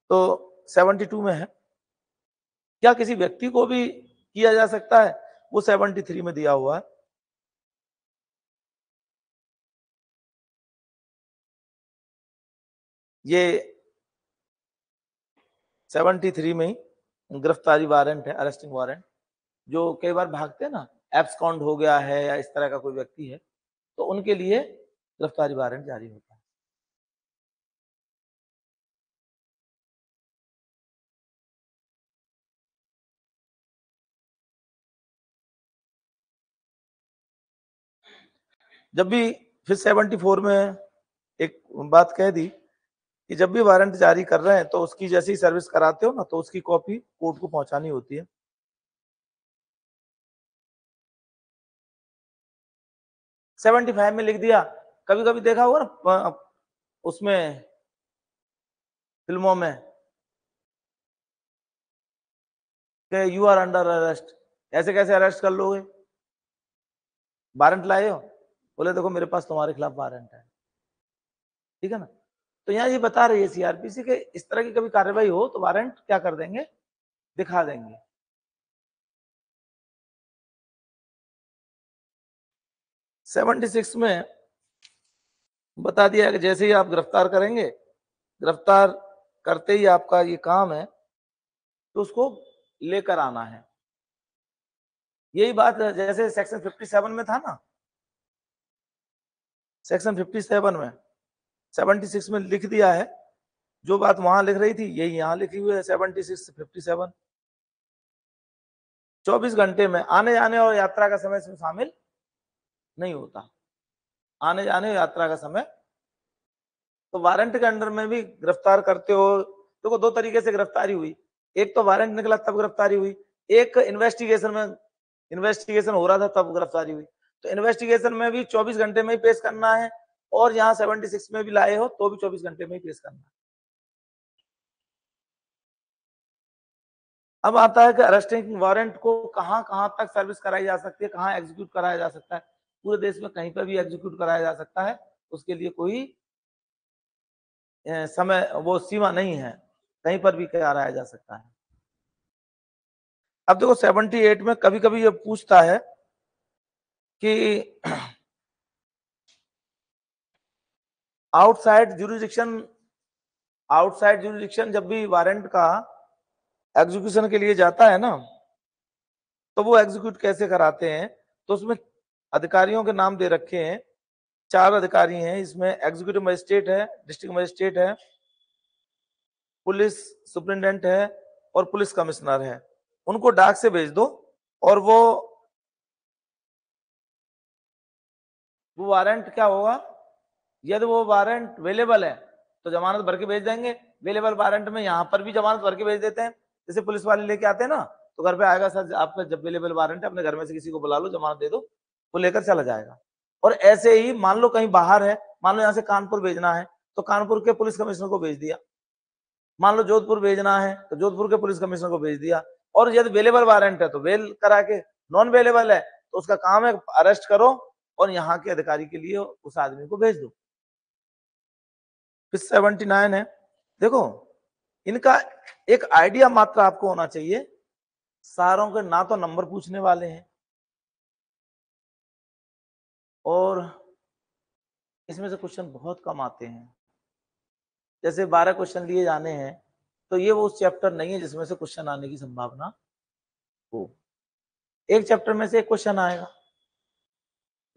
तो 72 में है। क्या किसी व्यक्ति को भी किया जा सकता है, वो 73 में दिया हुआ है। ये 73 में ही गिरफ्तारी वारंट है, अरेस्टिंग वारंट, जो कई बार भागते हैं ना, एब्सकॉन्ड हो गया है या इस तरह का कोई व्यक्ति है, तो उनके लिए गिरफ्तारी वारंट जारी होता है। जब भी फिर 74 में एक बात कह दी कि जब भी वारंट जारी कर रहे हैं तो उसकी जैसे ही सर्विस कराते हो ना, तो उसकी कॉपी कोर्ट को पहुंचानी होती है। सेवेंटी फाइव में लिख दिया, कभी कभी देखा होगा ना उसमें फिल्मों में कि यू आर अंडर अरेस्ट, ऐसे कैसे अरेस्ट कर लोगे, वारंट लाए हो, बोले देखो मेरे पास तुम्हारे खिलाफ वारंट है। ठीक है ना, तो यहाँ ये बता रही है सीआरपीसी के इस तरह की कभी कार्रवाई हो तो वारंट क्या कर देंगे, दिखा देंगे। सेवेंटी सिक्स में बता दिया कि जैसे ही आप गिरफ्तार करेंगे, गिरफ्तार करते ही आपका ये काम है तो उसको लेकर आना है। यही बात जैसे सेक्शन 57 में था ना, सेक्शन 57 में 76 में लिख दिया है, जो बात वहां लिख रही थी यही यहाँ लिखी हुई है। 76 से 57 24 घंटे में आने जाने और यात्रा का समय इसमें शामिल नहीं होता, आने जाने यात्रा का समय। तो वारंट के अंडर में भी गिरफ्तार करते हो, देखो दो तरीके से गिरफ्तारी हुई, एक तो वारंट निकला तब गिरफ्तारी हुई, एक इन्वेस्टिगेशन में, इन्वेस्टिगेशन हो रहा था तब गिरफ्तारी हुई। तो इन्वेस्टिगेशन में भी 24 घंटे में ही पेश करना है, और यहाँ 76 में भी लाए हो तो भी 24 घंटे में ही पेश करना है। अब आता है कि अरेस्टिंग वारंट को कहाँ कहाँ तक सर्विस कराई जा सकती है, कहाँ एग्जीक्यूट कराया जा सकता है। पूरे देश में कहीं पर भी एग्जीक्यूट कराया जा सकता है, उसके लिए कोई समय वो सीमा नहीं है, कहीं पर भी कराया जा सकता है। अब देखो 78 में कभी कभी ये पूछता है कि आउटसाइड जुरिडिक्शन, आउटसाइड जुरिडिक्शन जब भी वारंट का एग्जीक्यूशन के लिए जाता है ना, तो वो एग्जीक्यूट कैसे कराते हैं। तो उसमें अधिकारियों के नाम दे रखे हैं, 4 अधिकारी हैं, इसमें एग्जीक्यूटिव मजिस्ट्रेट है, डिस्ट्रिक्ट मजिस्ट्रेट है, पुलिस सुप्रिंटेंडेंट है और पुलिस कमिश्नर है। उनको डाक से भेज दो और वो वारंट क्या होगा, यदि वो वारंट वेलेबल है तो जमानत भर के भेज देंगे। वेलेबल वारंट में यहाँ पर भी जमानत भर के भेज देते हैं, जैसे पुलिस वाले लेके आते हैं ना तो घर पे आएगा, सर आपका जब वेलेबल वारंट है अपने घर में से किसी को बुला लो, जमानत दे दो, वो लेकर चला जाएगा। और ऐसे ही मान लो कहीं बाहर है, मान लो यहाँ से कानपुर भेजना है तो कानपुर के पुलिस कमिश्नर को भेज दिया, मान लो जोधपुर भेजना है तो जोधपुर के पुलिस कमिश्नर को भेज दिया। और यदि वेलेबल वारंट है तो वेल करा के, नॉन वेलेबल है तो उसका काम है अरेस्ट करो और यहाँ के अधिकारी के लिए उस आदमी को भेज दो। 79 है। देखो इनका एक आइडिया मात्र आपको होना चाहिए, सारों के ना तो नंबर पूछने वाले हैं और इसमें से क्वेश्चन बहुत कम आते हैं। जैसे 12 क्वेश्चन लिए जाने हैं तो ये वो चैप्टर नहीं है जिसमें से क्वेश्चन आने की संभावना हो। एक चैप्टर में से एक क्वेश्चन आएगा,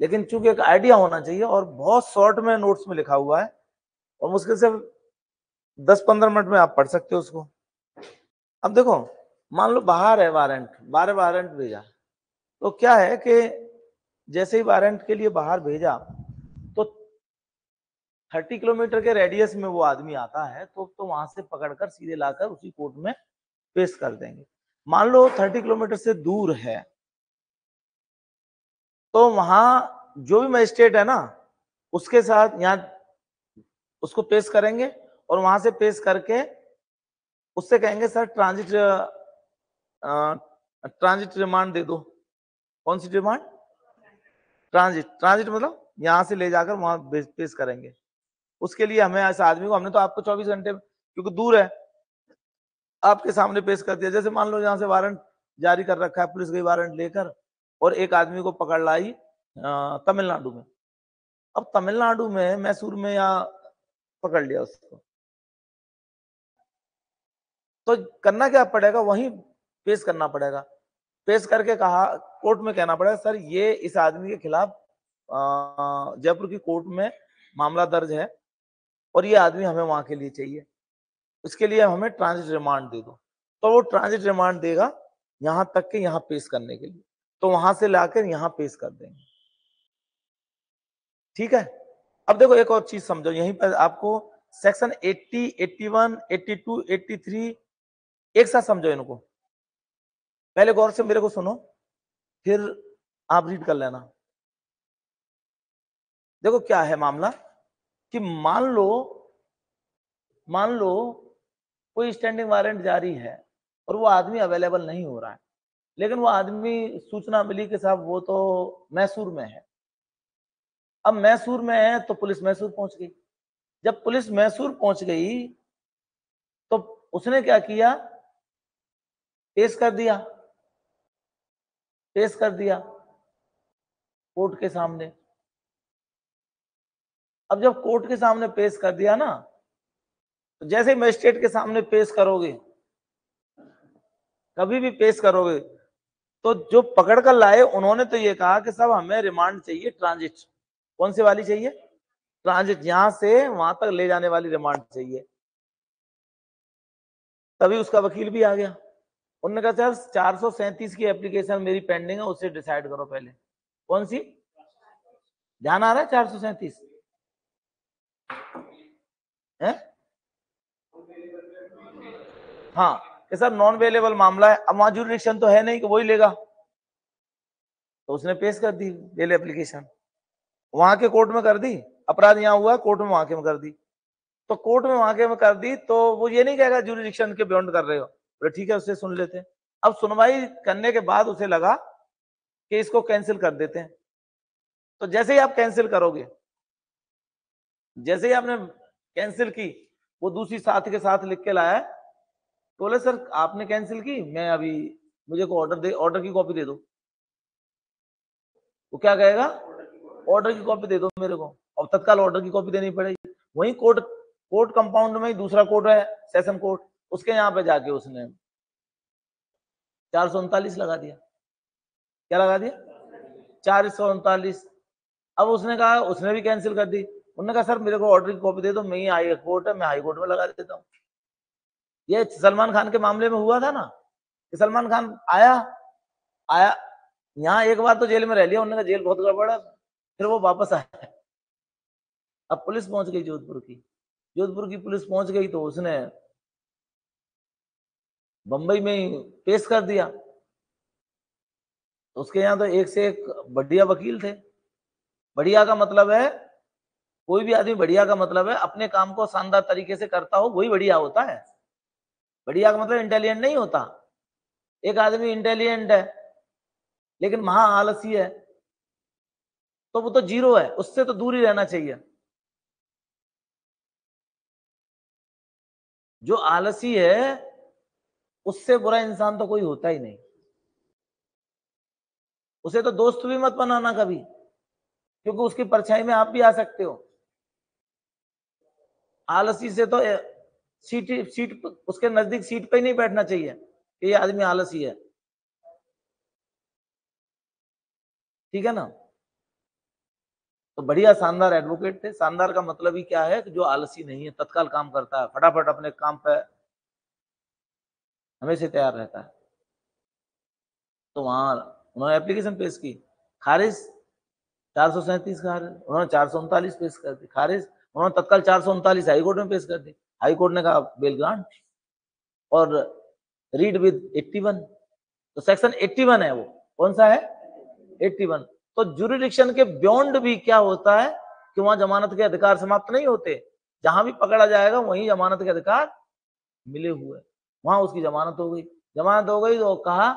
लेकिन चूंकि एक आइडिया होना चाहिए और बहुत शॉर्ट में नोट्स में लिखा हुआ है और मुश्किल से 10-15 मिनट में आप पढ़ सकते हो उसको। अब देखो मान लो बाहर है वारंट, 12 वारंट भेजा तो क्या है कि जैसे ही वारंट के लिए बाहर भेजा तो 30 किलोमीटर के रेडियस में वो आदमी आता है तो वहां से पकड़कर सीधे लाकर उसी कोर्ट में पेश कर देंगे। मान लो 30 किलोमीटर से दूर है तो वहां जो भी मजिस्ट्रेट है ना उसके साथ यहाँ उसको पेश करेंगे और वहां से पेश करके उससे कहेंगे सर ट्रांजिट रिमांड दे दो। कौन सी रिमांड? ट्रांजिट मतलब यहां से ले जाकर वहां पेश करेंगे। उसके लिए हमें ऐसा आदमी को, हमने तो आपको 24 घंटे क्योंकि दूर है आपके सामने पेश कर दिया। जैसे मान लो यहाँ से वारंट जारी कर रखा है, पुलिस गई वारंट लेकर और एक आदमी को पकड़ लाई तमिलनाडु में। अब तमिलनाडु में मैसूर में या पकड़ लिया उसको तो करना क्या पड़ेगा, वहीं पेश करना पड़ेगा। पेश करके कहा कोर्ट में कहना पड़ेगा सर ये इस आदमी के खिलाफ जयपुर की कोर्ट में मामला दर्ज है और ये आदमी हमें वहां के लिए चाहिए, इसके लिए हमें ट्रांजिट रिमांड दे दो। तो वो ट्रांजिट रिमांड देगा यहां तक के यहाँ पेश करने के लिए, तो वहां से लाकर यहाँ पेश कर देंगे। ठीक है। अब देखो एक और चीज समझो, यहीं पर आपको सेक्शन 80, 81, 82, 83 एक साथ समझो इनको। पहले गौर से मेरे को सुनो फिर आप रीड कर लेना। देखो क्या है मामला कि मान लो कोई स्टैंडिंग वारंट जारी है और वो आदमी अवेलेबल नहीं हो रहा है, लेकिन वो आदमी सूचना मिली कि साहब वो तो मैसूर में है। अब मैसूर में है तो पुलिस मैसूर पहुंच गई। जब पुलिस मैसूर पहुंच गई तो उसने क्या किया, पेश कर दिया कोर्ट के सामने। अब जब कोर्ट के सामने पेश कर दिया ना तो जैसे ही मजिस्ट्रेट के सामने पेश करोगे, कभी भी पेश करोगे, तो जो पकड़ कर लाए उन्होंने तो ये कहा कि साहब हमें रिमांड चाहिए ट्रांजिट। कौन से वाली चाहिए? ट्रांजिट, यहां से वहां तक ले जाने वाली रिमांड चाहिए। तभी उसका वकील भी आ गया, उन्होंने कहा सर 437 की एप्लीकेशन मेरी पेंडिंग है, उससे डिसाइड करो पहले। कौन सी? ध्यान आ रहा है 437 है? हाँ सर नॉन वेलेबल मामला है, अब वहां ज्यूरिडिक्शन तो है नहीं कि वही लेगा, तो उसने पेश कर दी बेल एप्लीकेशन, वहां के कोर्ट में कर दी। अपराध यहाँ हुआ, कोर्ट में वहां के में कर दी, तो कोर्ट में वहां के में कर दी तो वो ये नहीं कहेगा ज्यूरिडिक्शन के बियॉन्ड कर रहे हो, बोले ठीक है उससे सुन लेते हैं। अब सुनवाई करने के बाद उसे लगा कि इसको कैंसिल कर देते हैं, तो जैसे ही आप कैंसिल करोगे, जैसे ही आपने कैंसिल की, वो दूसरी साथ के साथ लिख के लाया, तो बोले सर आपने कैंसिल की, मैं अभी मुझे ऑर्डर की कॉपी दे दो। वो क्या कहेगा, ऑर्डर की कॉपी दे दो मेरे को। अब तत्काल ऑर्डर की कॉपी देनी पड़ेगी। वहीं कोर्ट कंपाउंड में ही दूसरा कोर्ट है सेशन कोर्ट, उसके यहाँ पे जाके उसने 439 लगा दिया। क्या लगा दिया? 439। अब उसने कहा, उसने भी कैंसिल कर दी। उन्होंने कहा सर मेरे को ऑर्डर की कॉपी दे दो, मैं हाई कोर्ट है, मैं हाई कोर्ट में लगा देता हूँ। ये सलमान खान के मामले में हुआ था ना कि सलमान खान आया यहाँ एक बार तो जेल में रह लिया, उन्होंने कहा जेल बहुत गड़बड़ है, फिर वो वापस आया। अब पुलिस पहुंच गई जोधपुर की पुलिस पहुंच गई तो उसने बंबई में ही पेश कर दिया। तो उसके यहाँ तो एक से एक बढ़िया वकील थे। बढ़िया का मतलब है कोई भी आदमी, बढ़िया का मतलब है अपने काम को शानदार तरीके से करता हो, वही बढ़िया होता है। बढ़िया का मतलब इंटेलिजेंट नहीं होता। एक आदमी इंटेलिजेंट है लेकिन महा आलसी है तो वो तो जीरो है, उससे तो दूर ही रहना चाहिए। जो आलसी है उससे बुरा इंसान तो कोई होता ही नहीं। उसे तो दोस्त भी मत बनाना कभी, क्योंकि उसकी परछाई में आप भी आ सकते हो। आलसी से तो सीट उसके नजदीक सीट पे ही नहीं बैठना चाहिए कि ये आदमी आलसी है। ठीक है ना। तो बढ़िया शानदार एडवोकेट थे। शानदार का मतलब ही क्या है कि जो आलसी नहीं है, तत्काल काम करता है, फटाफट अपने काम पे हमेशा तैयार रहता है। तो वहां उन्होंने एप्लीकेशन पेश की, खारिज 437 खारिज, उन्होंने 439 पेश कर दी, खारिज। उन्होंने तत्काल 439 हाईकोर्ट में पेश कर दी। हाईकोर्ट ने कहा बेल ग्रांट और रीड विद 81। तो सेक्शन 81 है, वो कौन सा है 81। तो ज्यूरिडिक्शन के बियॉन्ड भी क्या होता है कि वहां जमानत के अधिकार समाप्त नहीं होते। जहां भी पकड़ा जाएगा वहीं जमानत के अधिकार मिले हुए। वहां उसकी जमानत हो गई। जमानत हो गई तो कहा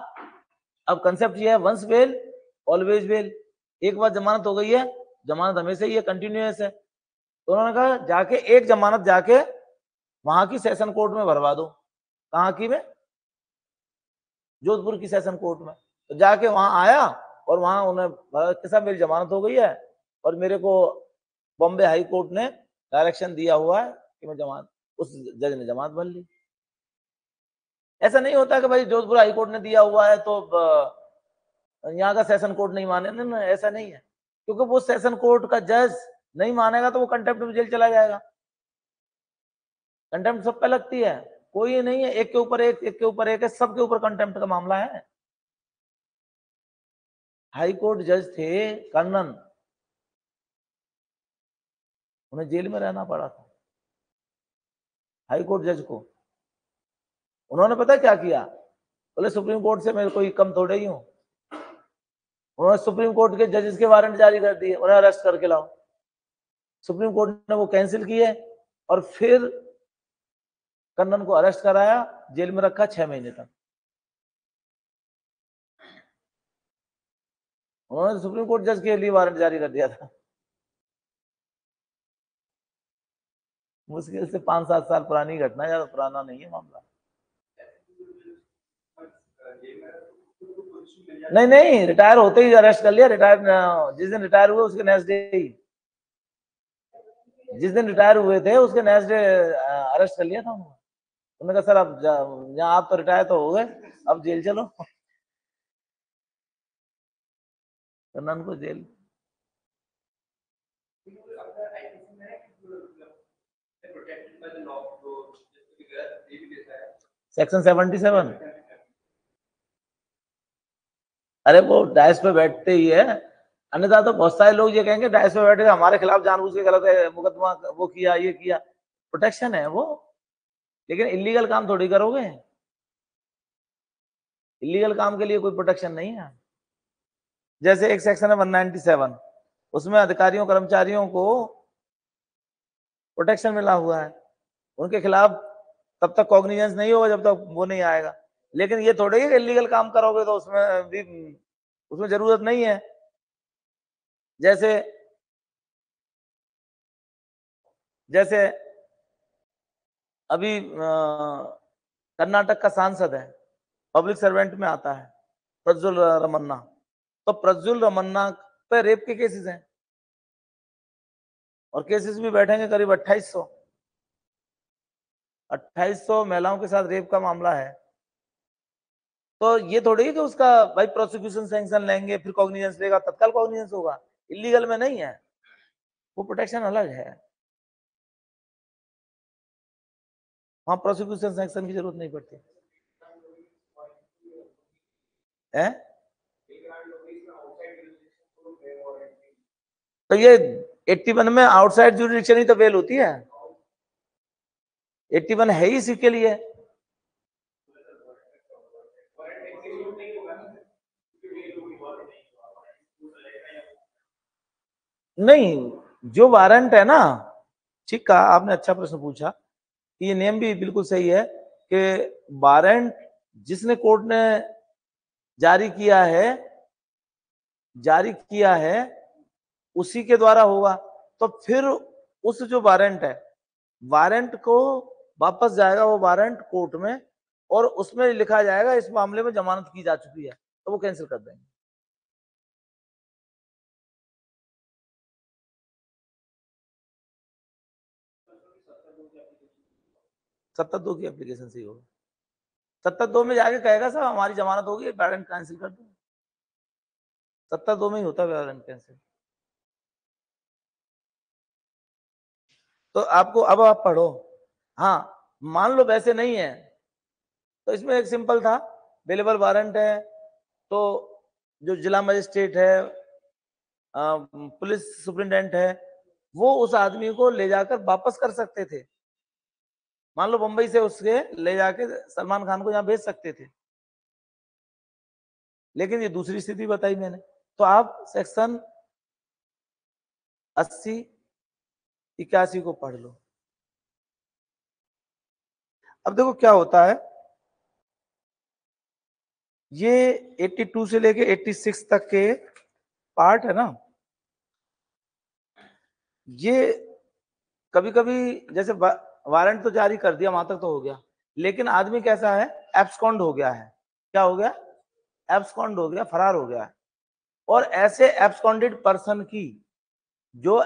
अब कंसेप्ट ये है वंस बेल ऑलवेज बेल। एक बार जमानत हो गई है, जमानत हमेशा ही कंटिन्यूअस है। तो उन्होंने कहा जाके एक जमानत जाके वहां की सेशन कोर्ट में भरवा दो। कहाँ की में? जोधपुर की सेशन कोर्ट में। तो जाके वहां आया और वहां उन्हें किसान मेरी जमानत हो गई है और मेरे को बॉम्बे हाई कोर्ट ने डायरेक्शन दिया हुआ है कि मैं जमानत, उस जज ने जमानत भर ली। ऐसा नहीं होता कि भाई जोधपुर हाई कोर्ट ने दिया हुआ है तो यहाँ का सेशन कोर्ट नहीं माने। नहीं, नहीं, ऐसा नहीं है, क्योंकि वो सेशन कोर्ट का जज नहीं मानेगा तो वो कंटेम्प्ट में जेल चला जाएगा। कंटेम्प्ट सब पे लगती है, कोई नहीं है एक के ऊपर एक, एक के ऊपर एक है, सबके ऊपर कंटेम्प्ट का मामला है। हाई कोर्ट जज थे कर्णन, उन्हें जेल में रहना पड़ा था। हाई कोर्ट जज को उन्होंने पता क्या किया, बोले सुप्रीम कोर्ट से मेरे कोई कम थोड़े ही हूं। उन्होंने सुप्रीम कोर्ट के जजेस के वारंट जारी कर दिए, उन्हें अरेस्ट करके लाओ। सुप्रीम कोर्ट ने वो कैंसिल किए और फिर कर्णन को अरेस्ट कराया, जेल में रखा 6 महीने तक। उन्होंने सुप्रीम कोर्ट जज के लिए वारंट जारी कर दिया था। मुश्किल से 5-7 साल पुरानी घटना, ज्यादा पुराना नहीं है मामला। नहीं, रिटायर होते ही अरेस्ट कर लिया। रिटायर जिस दिन रिटायर हुए उसके नेक्स्ट डे ही, जिस दिन रिटायर हुए थे उसके नेक्स्ट डे अरेस्ट कर लिया था उन्होंने। उन्होंने कहा सर अब यहाँ आप तो रिटायर तो हो गए, अब जेल चलो। कर्णन को जेल। सेक्शन 77। अरे वो डाइस पे बैठते ही है, अन्यथा तो बहुत सारे लोग ये कहेंगे डाइस पे बैठे हमारे खिलाफ जानबूझ के गलत मुकदमा वो किया, ये किया। प्रोटेक्शन है वो, लेकिन इलीगल काम थोड़ी करोगे। इलीगल काम के लिए कोई प्रोटेक्शन नहीं है। जैसे एक सेक्शन है 197, उसमें अधिकारियों कर्मचारियों को प्रोटेक्शन मिला हुआ है। उनके खिलाफ तब तक कॉग्निजेंस नहीं होगा जब तक वो नहीं आएगा। लेकिन ये थोड़े ही इलीगल काम करोगे तो उसमें जरूरत नहीं है। जैसे अभी कर्नाटक का सांसद है, पब्लिक सर्वेंट में आता है प्रज्वल रमन्ना। तो प्रज्वल रमन्ना पे रेप के केसेस हैं और केसेस भी बैठेंगे करीब 2800 महिलाओं के साथ रेप का मामला है। तो ये थोड़ी है कि उसका भाई प्रोसिक्यूशन सैंक्शन लेंगे फिर कॉग्निजेंस लेगा, तत्काल कॉग्निजेंस होगा। इलीगल में नहीं है, वो प्रोटेक्शन अलग है, वहां प्रोसिक्यूशन सैंक्शन की जरूरत नहीं पड़ती है। तो ये 81 में आउटसाइड ज्यूरिडिक्शन ही तो बेल होती है, 81 है ही इसी के लिए। नहीं, जो वारंट है ना, ठीक कहा आपने, अच्छा प्रश्न पूछा, ये नेम भी बिल्कुल सही है कि वारंट जिसने कोर्ट ने जारी किया है उसी के द्वारा होगा। तो फिर उस जो वारंट है, वारंट को वापस जाएगा वो वारंट कोर्ट में, और उसमें लिखा जाएगा इस मामले में जमानत की जा चुकी है, तो वो कैंसिल कर देंगे। सत्ता 2 की एप्लीकेशन से होगा, सत्ता 2 में जाके कहेगा साहब हमारी जमानत होगी, वारंट कैंसिल कर दो। सत्ता 2 में ही होता है वारंट कैंसिल। तो आपको अब आप पढ़ो। हाँ, मान लो वैसे नहीं है, तो इसमें एक सिंपल था, अवेलेबल वारंट है तो जो जिला मजिस्ट्रेट है, पुलिस सुप्रिंटेंडेंट है, वो उस आदमी को ले जाकर वापस कर सकते थे। मान लो बंबई से उसके ले जाके सलमान खान को यहाँ भेज सकते थे, लेकिन ये दूसरी स्थिति बताई मैंने। तो आप सेक्शन 80-81 को पढ़ लो। अब देखो क्या होता है, ये 82 से लेके 86 तक के पार्ट है ना, ये कभी कभी जैसे वारंट तो जारी कर दिया, वहां तक तो हो गया, लेकिन आदमी कैसा है, एब्सकॉन्ड हो गया है। क्या हो गया? एब्सकॉन्ड हो गया, फरार हो गया है। और ऐसे एब्सकॉन्डेड पर्सन की जो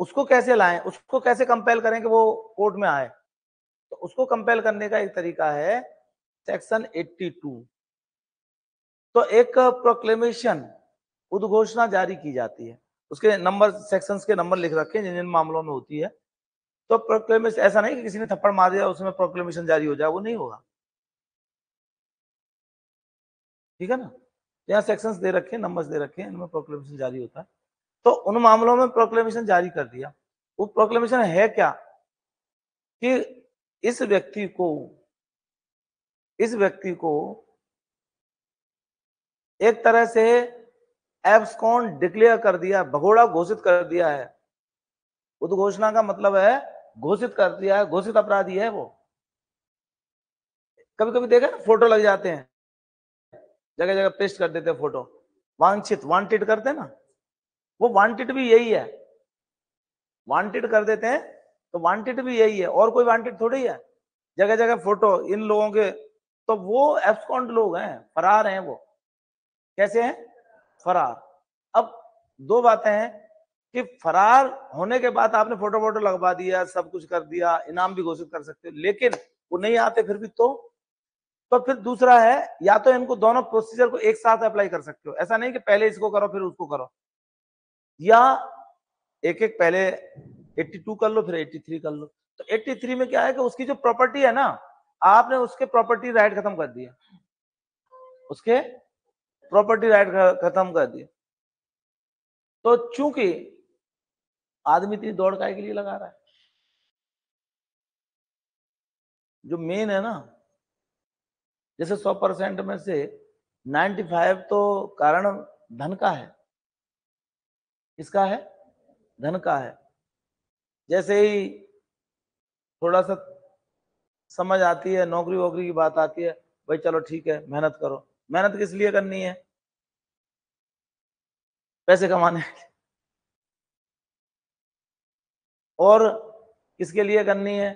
उसको कैसे लाएं, उसको कैसे कंपेल करें कि वो कोर्ट में आए, तो उसको कंपेल करने का एक तरीका है सेक्शन 82। तो एक प्रोक्लेमेशन, उद्घोषणा जारी की जाती है, उसके नंबर सेक्शंस के नंबर लिख रखे हैं जिन जिन मामलों में होती है। तो प्रोक्लेमेशन ऐसा नहीं कि किसी ने थप्पड़ मार दिया उसमें प्रोक्लेमेशन जारी हो जाए, वो नहीं होगा, ठीक है ना। यहाँ सेक्शंस दे रखे हैं, नंबर्स दे रखे हैं, इनमें प्रोक्लेमेशन जारी होता है। तो उन मामलों में प्रोक्लेमेशन जारी कर दिया। वो प्रोक्लेमेशन है क्या कि इस व्यक्ति को एक तरह से एब्सकॉन्ड डिक्लेयर कर दिया, भगोड़ा घोषित कर दिया है। उद्घोषणा का मतलब है घोषित कर दिया है, घोषित अपराधी है वो। कभी कभी देखा ना, फोटो लग जाते हैं, जगह जगह पेस्ट कर देते हैं फोटो, वांछित वांटेड करते हैं ना, वो वांटेड भी यही है, वांटेड कर देते हैं, तो वांटेड भी यही है, और कोई वांटेड थोड़ी है। जगह जगह फोटो इन लोगों के, तो वो एब्सकॉन्ड लोग हैं, फरार हैं। वो कैसे हैं? फरार। अब दो बातें हैं कि फरार होने के बाद आपने फोटो वोटो लगवा दिया, सब कुछ कर दिया, इनाम भी घोषित कर सकते हो, लेकिन वो नहीं आते फिर भी, तो फिर दूसरा है, या तो इनको दोनों प्रोसीजर को एक साथ अप्लाई कर सकते हो, ऐसा नहीं कि पहले इसको करो फिर उसको करो, या एक पहले 82 कर लो फिर 83 कर लो। तो 83 में क्या है कि उसकी जो प्रॉपर्टी है ना, आपने उसके प्रॉपर्टी राइट खत्म कर दिया, उसके प्रॉपर्टी राइट खत्म कर दिया। तो चूंकि आदमी इतनी दौड़ काय के लिए लगा रहा है, जो मेन है ना, जैसे 100% में से 95 तो कारण धन का है, इसका है धन का है। जैसे ही थोड़ा सा समझ आती है, नौकरी वोकरी की बात आती है, भाई चलो ठीक है मेहनत करो। मेहनत किस लिए करनी है? पैसे कमाने के लिए। और किसके लिए करनी है?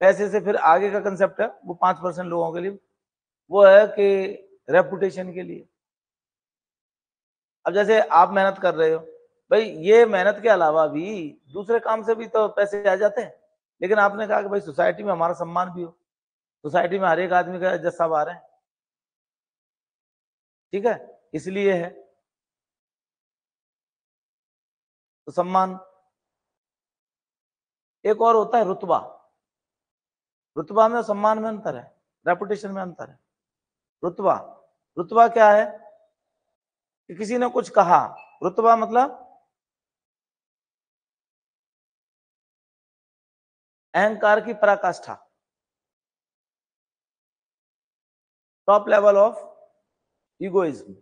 पैसे से फिर आगे का कंसेप्ट है वो 5% लोगों के लिए, वो है कि रेपुटेशन के लिए। अब जैसे आप मेहनत कर रहे हो भाई, ये मेहनत के अलावा भी दूसरे काम से भी तो पैसे आ जाते हैं, लेकिन आपने कहा कि भाई सोसाइटी में हमारा सम्मान भी हो, सोसाइटी में हर एक आदमी का इज्जत सब आ रहे हैं, ठीक है, इसलिए है। तो सम्मान। एक और होता है रुतबा। रुतबा में सम्मान में अंतर है, रेपुटेशन में अंतर है। रुतबा, रुतबा क्या है कि किसी ने कुछ कहा, रुतबा मतलब अहंकार की पराकाष्ठा, टॉप लेवल ऑफ इगोइज्म।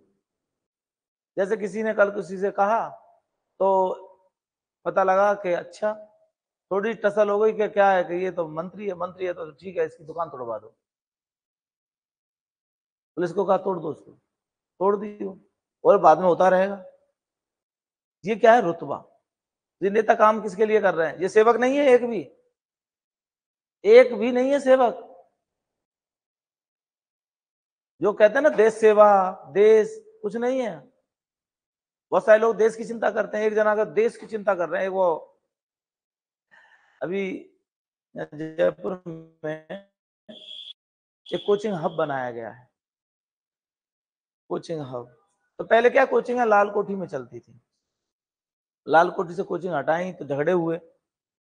जैसे किसी ने कल किसी से कहा तो पता लगा कि अच्छा, थोड़ी टसल हो गई कि क्या है कि ये तो मंत्री है तो ठीक है, इसकी दुकान तोड़वा दो। पुलिस को कहा तोड़ दो, उसको तोड़ दीजिए, और बाद में होता रहेगा। ये क्या है? रुतबा। ये नेता काम किसके लिए कर रहे हैं? ये सेवक नहीं है, एक भी नहीं है सेवक। जो कहते हैं ना देश सेवा, देश कुछ नहीं है। बहुत सारे लोग देश की चिंता करते हैं, एक जना अगर देश की चिंता कर रहे हैं। वो अभी जयपुर में एक कोचिंग हब बनाया गया है, कोचिंग हब। तो पहले क्या कोचिंग है लाल कोठी में चलती थी, लाल कोठी से कोचिंग हटाई तो झगड़े हुए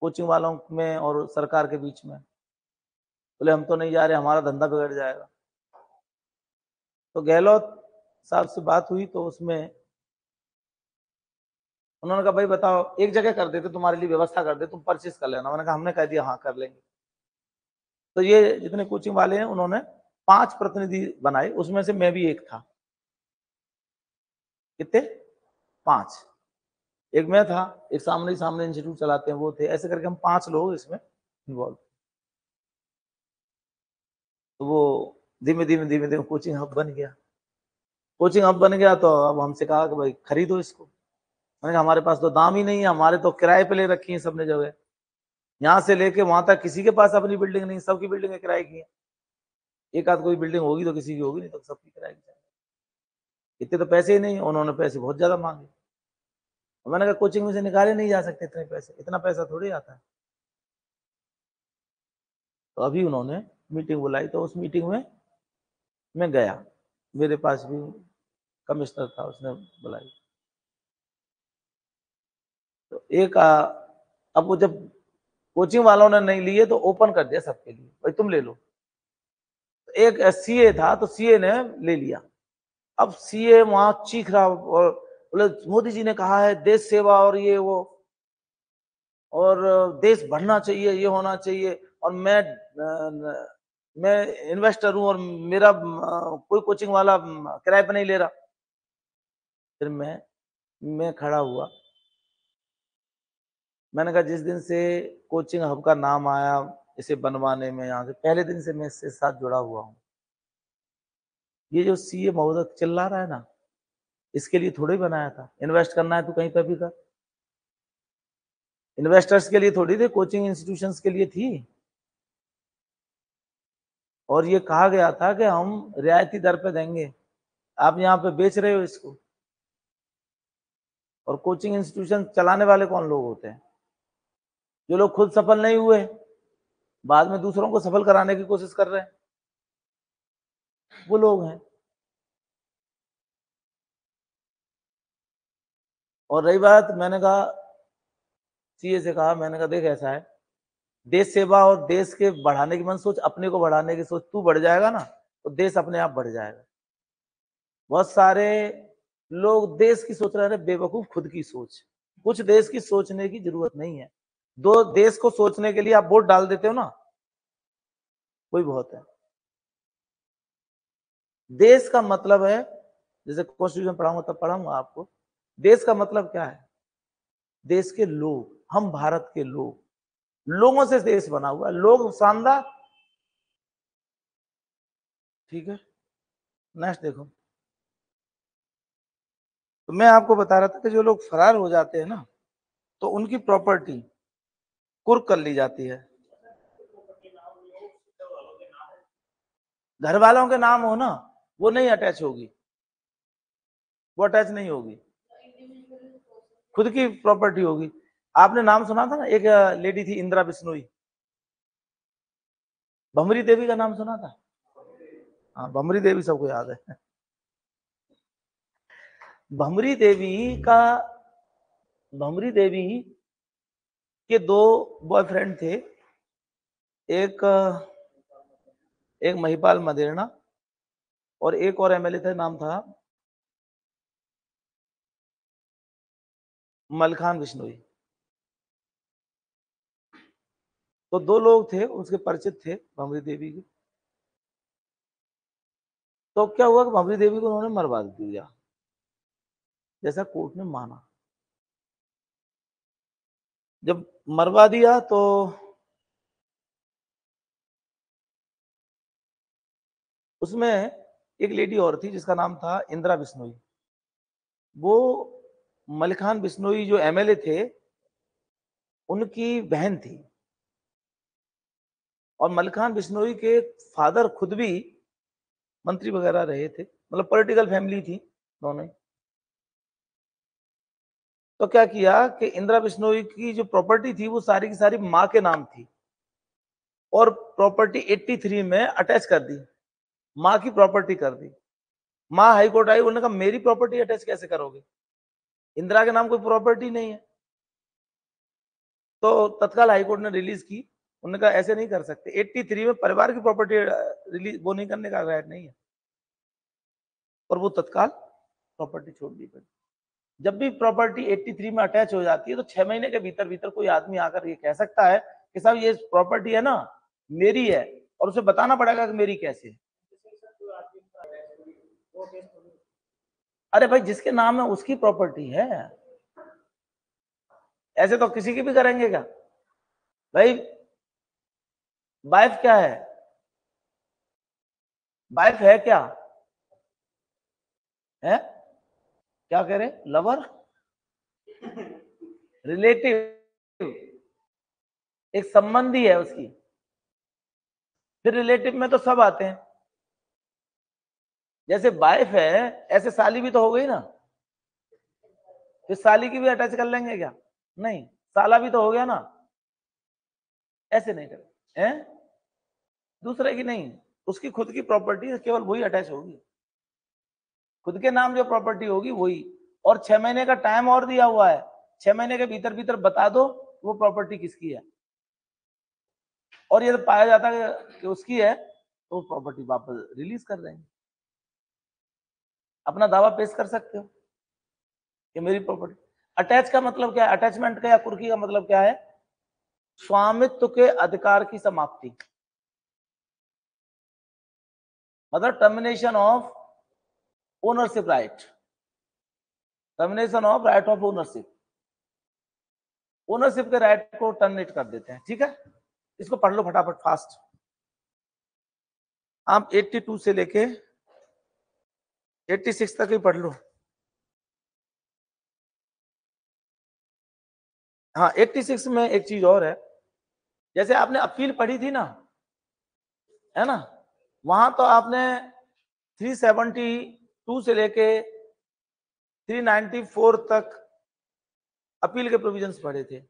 कोचिंग वालों में और सरकार के बीच में। बोले हम तो नहीं जा रहे, हमारा धंधा बिगड़ जाएगा। तो गहलोत साहब से बात हुई तो उसमें उन्होंने कहा भाई बताओ, एक जगह कर देते, तुम्हारे लिए व्यवस्था कर देते, तुम परचेस कर लेना। मैंने कहा हमने कह दिया हाँ कर लेंगे। तो ये जितने कोचिंग वाले हैं उन्होंने 5 प्रतिनिधि बनाए, उसमें से मैं भी एक था। कितने? 5। एक मैं था, एक सामने इंस्टीट्यूट चलाते हैं वो थे, ऐसे करके हम 5 लोग इसमें इन्वॉल्व। तो वो धीमे धीमे कोचिंग हब बन गया। कोचिंग हब बन गया तो अब हमसे कहा कि भाई खरीदो इसको। मैंने कहा हमारे पास तो दाम ही नहीं है, हमारे तो किराए पे ले रखी है सबने जगह, यहाँ से लेके वहां तक किसी के पास अपनी बिल्डिंग नहीं, सबकी बिल्डिंग किराए की है। एक आध कोई बिल्डिंग होगी तो किसी की होगी, नहीं तो सबकी किराए की है। इतने तो पैसे ही नहीं। उन्होंने पैसे बहुत ज्यादा मांगे। मैंने कहा कोचिंग में से निकाले नहीं जा सकते इतने पैसे, इतना पैसा थोड़ी आता है। तो अभी उन्होंने मीटिंग बुलाई तो उस मीटिंग में मैं गया, मेरे पास भी कमिश्नर था, उसने बुलाई। तो एक अब वो जब कोचिंग वालों ने नहीं लिए तो ओपन कर दिया सबके लिए, भाई तुम ले लो। एक सीए था तो सीए ने ले लिया। अब सीए वहां चीख रहा और बोले मोदी जी ने कहा है देश सेवा और ये वो और देश बढ़ना चाहिए, ये होना चाहिए, और मैं इन्वेस्टर हूं और मेरा कोई कोचिंग वाला किराए पर नहीं ले रहा। फिर मैं खड़ा हुआ। मैंने कहा जिस दिन से कोचिंग हब का नाम आया इसे बनवाने में, यहाँ से पहले दिन से मैं इसके साथ जुड़ा हुआ हूँ। ये जो सीए महोदय चिल्ला रहा है ना, इसके लिए थोड़ी बनाया था। इन्वेस्ट करना है तो कहीं पर भी कर, इन्वेस्टर्स के लिए थोड़ी थी, कोचिंग इंस्टीट्यूशंस के लिए थी। और ये कहा गया था कि हम रियायती दर पे देंगे, आप यहाँ पे बेच रहे हो इसको। और कोचिंग इंस्टीट्यूशन चलाने वाले कौन लोग होते हैं? जो लोग खुद सफल नहीं हुए, बाद में दूसरों को सफल कराने की कोशिश कर रहे हैं, वो लोग हैं। और रही बात, मैंने कहा सीए से कहा, मैंने कहा देख ऐसा है, देश सेवा और देश के बढ़ाने की मन सोच, अपने को बढ़ाने की सोच। तू बढ़ जाएगा ना तो देश अपने आप बढ़ जाएगा। बहुत सारे लोग देश की सोच रहे हैं, बेवकूफ खुद की सोच। कुछ देश की सोचने की जरूरत नहीं है। दो देश को सोचने के लिए आप वोट डाल देते हो ना, कोई बहुत है। देश का मतलब है, जैसे कॉन्स्टिट्यूशन पढ़ाऊंगा तब पढ़ाऊंगा आपको, देश का मतलब क्या है? देश के लोग, हम भारत के लोग, लोगों से देश बना हुआ है। लोग शानदार। ठीक है, नेक्स्ट देखो। तो मैं आपको बता रहा था कि जो लोग फरार हो जाते हैं ना, तो उनकी प्रॉपर्टी कुर्क कर ली जाती है। घर वालों के नाम हो ना, वो नहीं अटैच होगी, वो अटैच नहीं होगी, खुद की प्रॉपर्टी होगी। आपने नाम सुना था ना, एक लेडी थी इंदिरा बिश्नोई, भंवरी देवी का नाम सुना था? हाँ, भंवरी देवी सबको याद है। भंवरी देवी के दो बॉयफ्रेंड थे, एक महिपाल मदेरणा और एक और एमएलए था, नाम था मलखान बिश्नोई। तो दो लोग थे उसके परिचित थे भंवरी देवी के। तो क्या हुआ कि भंवरी देवी को उन्होंने मरवा दिया जैसा कोर्ट ने माना। जब मरवा दिया तो उसमें एक लेडी और थी जिसका नाम था इंदिरा बिश्नोई। वो मलखान बिश्नोई जो एमएलए थे उनकी बहन थी और मलखान बिश्नोई के फादर खुद भी मंत्री वगैरह रहे थे, मतलब पॉलिटिकल फैमिली थी दोनों। तो क्या किया कि इंदिरा बिश्नोई की जो प्रॉपर्टी थी वो सारी की सारी माँ के नाम थी और प्रॉपर्टी 83 में अटैच कर दी, माँ की प्रॉपर्टी कर दी। माँ हाईकोर्ट आई, उन्होंने कहा मेरी प्रॉपर्टी अटैच कैसे करोगे, इंदिरा के नाम कोई प्रॉपर्टी नहीं है। तो तत्काल हाईकोर्ट ने रिलीज की, उन्होंने कहा ऐसे नहीं कर सकते, 83 में परिवार की प्रॉपर्टी रिलीज वो नहीं करने का राइट नहीं है। और वो तत्काल प्रॉपर्टी छोड़ दी गई। जब भी प्रॉपर्टी 83 में अटैच हो जाती है तो 6 महीने के भीतर भीतर कोई आदमी आकर ये कह सकता है कि साहब ये प्रॉपर्टी है ना मेरी है, और उसे बताना पड़ेगा कि मेरी कैसे है। अरे भाई जिसके नाम है उसकी प्रॉपर्टी है, ऐसे तो किसी की भी करेंगे क्या भाई। वाइफ क्या है, वाइफ है क्या, है क्या कह रहे, लवर, रिलेटिव, एक संबंधी है उसकी, फिर रिलेटिव में तो सब आते हैं। जैसे वाइफ है ऐसे साली भी तो हो गई ना, फिर साली की भी अटैच कर लेंगे क्या, नहीं, साला भी तो हो गया ना, ऐसे नहीं करें हैं? दूसरे की नहीं, उसकी खुद की प्रॉपर्टी केवल वही अटैच होगी, खुद के नाम जो प्रॉपर्टी होगी वही। और 6 महीने का टाइम और दिया हुआ है, 6 महीने के भीतर भीतर बता दो वो प्रॉपर्टी किसकी है, और ये तो पाया जाता है कि उसकी है तो प्रॉपर्टी वापस रिलीज कर देंगे। अपना दावा पेश कर सकते हो कि मेरी प्रॉपर्टी। अटैच का मतलब क्या है, अटैचमेंट का या कुर्की का मतलब क्या है, स्वामित्व के अधिकार की समाप्ति, मतलब termination of ownership right, termination of right of ownership, ownership के राइट को टर्मिनेट कर देते हैं। ठीक है, इसको पढ़ लो फटाफट फास्ट। आप 82 से लेके 86 तक ही पढ़ लो। हाँ 86 में एक चीज और है, जैसे आपने अपील पढ़ी थी ना, है ना, वहां तो आपने 372 से लेके 394 तक अपील के प्रोविजंस पढ़े थे,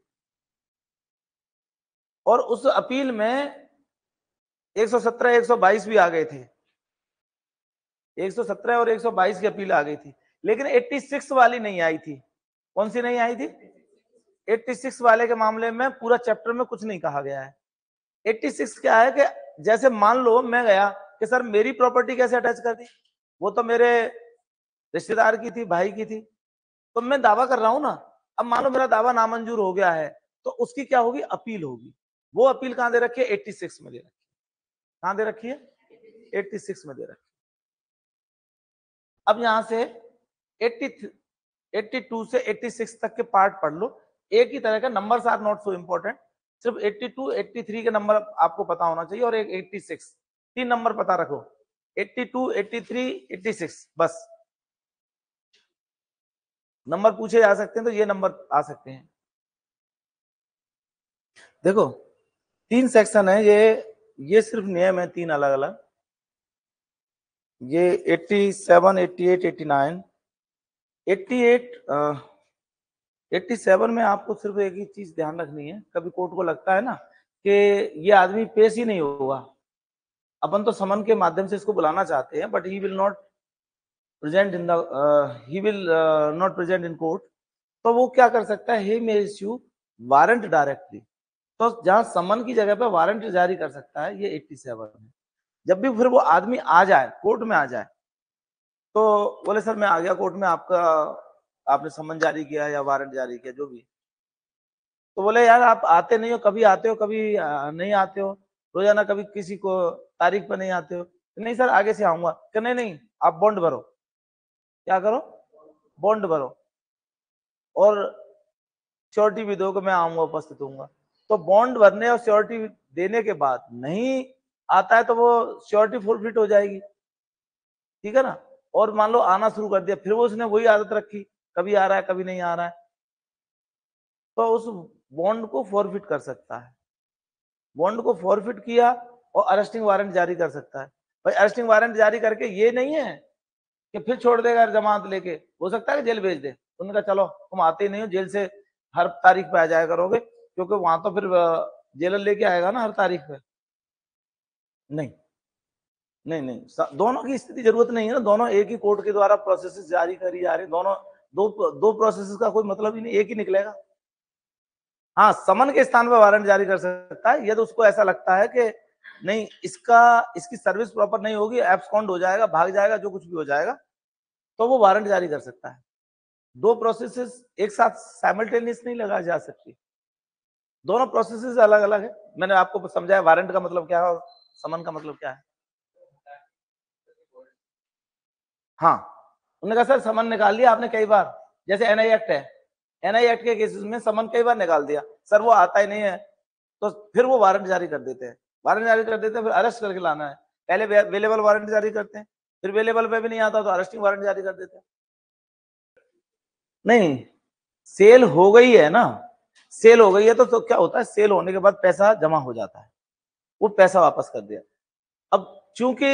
और उस अपील में 117 122 भी आ गए थे, 117 और 122 की अपील आ गई थी, लेकिन 86 वाली नहीं आई थी। कौन सी नहीं आई थी, 86 वाले के मामले में पूरा चैप्टर में कुछ नहीं कहा गया है। 86 क्या है कि जैसे मान लो मैं गया कि सर मेरी प्रॉपर्टी कैसे अटैच कर दी, वो तो मेरे रिश्तेदार की थी, भाई की थी, तो मैं दावा कर रहा हूं ना। अब मान लो मेरा दावा नामंजूर हो गया है तो उसकी क्या होगी, अपील होगी। वो अपील कहां दे रखी है, 86 में दे रखी है, कहां दे रखी है, 86 में दे रखी। अब यहां से 82 से 86 तक के पार्ट पढ़ लो, एक ही तरह का, numbers are not so important, सिर्फ 82 83 के नंबर आपको पता होना चाहिए और एक 86, 3 नंबर पता रखो, 82 83 86 बस। नंबर पूछे जा सकते हैं तो ये नंबर आ सकते हैं। देखो 3 सेक्शन है, ये सिर्फ नियम है 3 अलग अलग, ये 87 88 89 88 87 में आपको सिर्फ एक ही चीज ध्यान रखनी है, कभी कोर्ट को लगता है ना कि ये आदमी पेश ही नहीं होगा, अपन तो समन के माध्यम से इसको बुलाना चाहते हैं, but he will not present in the he will not present in court, तो वो क्या कर सकता है, he may issue warrant directly, तो जहाँ समन की जगह पे वारंट जारी कर सकता है, ये 87 है। जब भी फिर वो आदमी आ जाए कोर्ट में आ जाए तो बोले सर मैं आ गया कोर्ट में, आपका आपने समन जारी किया या वारंट जारी किया जो भी, तो बोले यार आप आते नहीं हो, कभी आते हो कभी नहीं आते हो, रोजाना कभी किसी को तारीख पर नहीं आते हो, नहीं सर आगे से आऊंगा, नहीं नहीं आप बॉन्ड भरो, क्या करो बॉन्ड भरो और श्योरिटी भी दो कि मैं आऊंगा उपस्थित हूंगा। तो बॉन्ड भरने और श्योरिटी देने के बाद नहीं आता है तो वो श्योरिटी फॉरफिट हो जाएगी, ठीक है ना। और मान लो आना शुरू कर दिया, फिर वो उसने वही आदत रखी, कभी आ रहा है कभी नहीं आ रहा है, तो उस बॉन्ड को फॉरफिट कर सकता है। बॉन्ड को फॉरफिट किया और अरेस्टिंग वारंट जारी कर सकता है। भाई अरेस्टिंग वारंट जारी करके ये नहीं है कि फिर छोड़ देगा जमानत लेके, हो सकता है कि जेल भेज दे, उनका चलो तुम आते ही नहीं हो जेल से हर तारीख पे आ जाया करोगे, क्योंकि वहां तो फिर जेलर लेके आएगा ना हर तारीख पे। नहीं नहीं नहीं, दोनों की स्थिति जरूरत नहीं है ना, दोनों एक ही कोर्ट के द्वारा प्रोसेस जारी करी जा रही, दोनों दो प्रोसेस का कोई मतलब ही नहीं, एक ही निकलेगा। हाँ समन के स्थान पर वारंट जारी कर सकता है यदि उसको ऐसा लगता है कि नहीं इसका इसकी सर्विस प्रॉपर नहीं होगी, एब्सकॉन्ड हो जाएगा, भाग जाएगा, जो कुछ भी हो जाएगा, तो वो वारंट जारी कर सकता है। दो प्रोसेसेस एक साथ साइमल्टेनियस नहीं लगा जा सकती, दोनों प्रोसेसेस अलग अलग है। मैंने आपको समझाया वारंट का मतलब क्या है और समन का मतलब क्या है। हाँ उन्होंने कहा सर समन निकाल दिया आपने कई बार, जैसे एनआई एक्ट है, एनआई एक्ट के केसेस में समन कई बार निकाल दिया, सर वो आता ही नहीं है, तो फिर वो वारंट जारी कर देते हैं, वारंट जारी कर देते हैं, फिर अरेस्ट करके लाना है, पहले अवेलेबल वारंट जारी करते हैं, फिर अवेलेबल पे भी नहीं आता तो अरेस्टिंग वारंट जारी कर देते हैं। नहीं सेल हो गई है ना, सेल हो गई है तो क्या होता है, सेल होने के बाद पैसा जमा हो जाता है, वो पैसा वापस कर दिया। अब चूंकि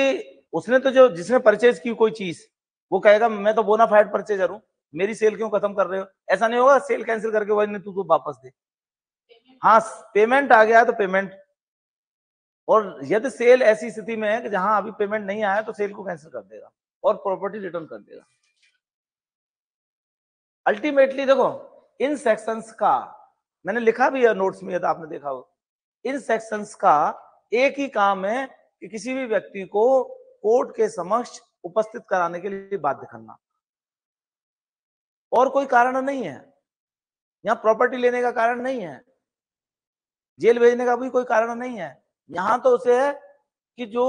उसने तो जो जिसने परचेज की कोई चीज वो कहेगा मैं तो बोनाफाइड परचेजर हूँ, मेरी सेल क्यों खत्म कर रहे हो, ऐसा नहीं होगा सेल कैंसिल करके वही नहीं तू वापस दे। हाँ पेमेंट आ गया तो पेमेंट, और यदि सेल ऐसी स्थिति में है कि जहां अभी पेमेंट नहीं आया तो सेल को कैंसिल कर देगा और प्रॉपर्टी रिटर्न कर देगा। अल्टीमेटली देखो इन सेक्शंस का मैंने लिखा भी है नोट्स में, यदि आपने देखा हो, इन सेक्शंस का एक ही काम है कि किसी भी व्यक्ति को कोर्ट के समक्ष उपस्थित कराने के लिए बाध्य करना, और कोई कारण नहीं है। यहाँ प्रॉपर्टी लेने का कारण नहीं है, जेल भेजने का भी कोई कारण नहीं है, यहां तो उसे है कि जो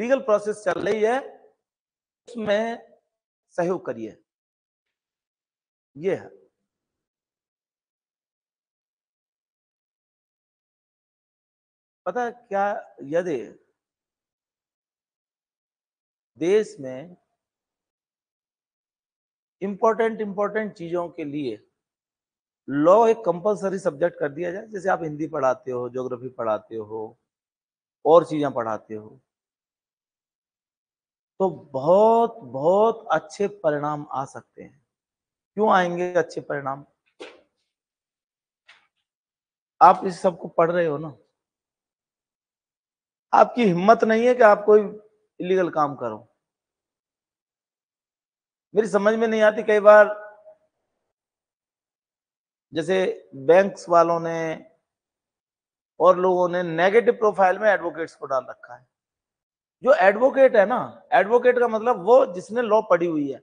लीगल प्रोसेस चल रही है उसमें सहयोग करिए, ये है। पता है क्या, यदि देश में इंपॉर्टेंट चीजों के लिए लॉ एक कंपलसरी सब्जेक्ट कर दिया जाए, जैसे आप हिंदी पढ़ाते हो, ज्योग्राफी पढ़ाते हो और चीजें पढ़ाते हो, तो बहुत बहुत अच्छे परिणाम आ सकते हैं। क्यों आएंगे अच्छे परिणाम, आप इस सबको पढ़ रहे हो ना, आपकी हिम्मत नहीं है कि आप कोई इलीगल काम करो। मेरी समझ में नहीं आती कई बार, जैसे बैंक्स वालों ने और लोगों ने नेगेटिव प्रोफाइल में एडवोकेट्स को डाल रखा है। जो एडवोकेट है ना, एडवोकेट का मतलब वो जिसने लॉ पढ़ी हुई है।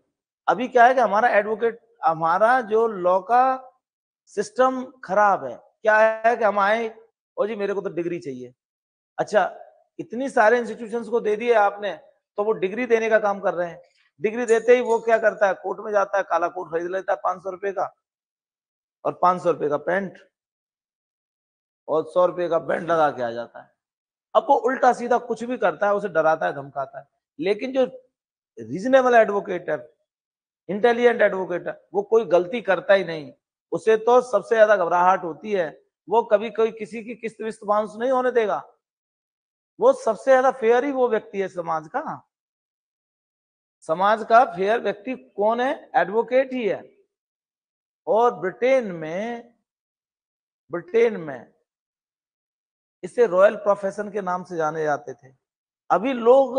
अभी क्या है कि हमारा एडवोकेट, हमारा जो लॉ का सिस्टम खराब है। क्या है कि हम आए और जी मेरे को तो डिग्री चाहिए, अच्छा इतनी सारे इंस्टीट्यूशंस को दे दिए आपने, तो वो डिग्री देने का काम कर रहे हैं। डिग्री देते ही वो क्या करता है, कोर्ट में जाता है, काला कोट खरीद लेता है 500 रुपए का, और 500 रुपए का पेंट और 100 रुपए का बैंड लगा के आ जाता है। अब वो उल्टा सीधा कुछ भी करता है, उसे डराता है, धमकाता है। लेकिन जो रीजनेबल एडवोकेट है, इंटेलिजेंट एडवोकेट है, वो कोई गलती करता ही नहीं, उसे तो सबसे ज्यादा घबराहट होती है, वो कभी कोई किसी की किस्त विस्त बाउंस नहीं होने देगा, वो सबसे ज्यादा फेयर ही वो व्यक्ति है। समाज का फेयर व्यक्ति कौन है, एडवोकेट ही है। और ब्रिटेन में इसे रॉयल प्रोफेशन के नाम से जाने जाते थे। अभी लोग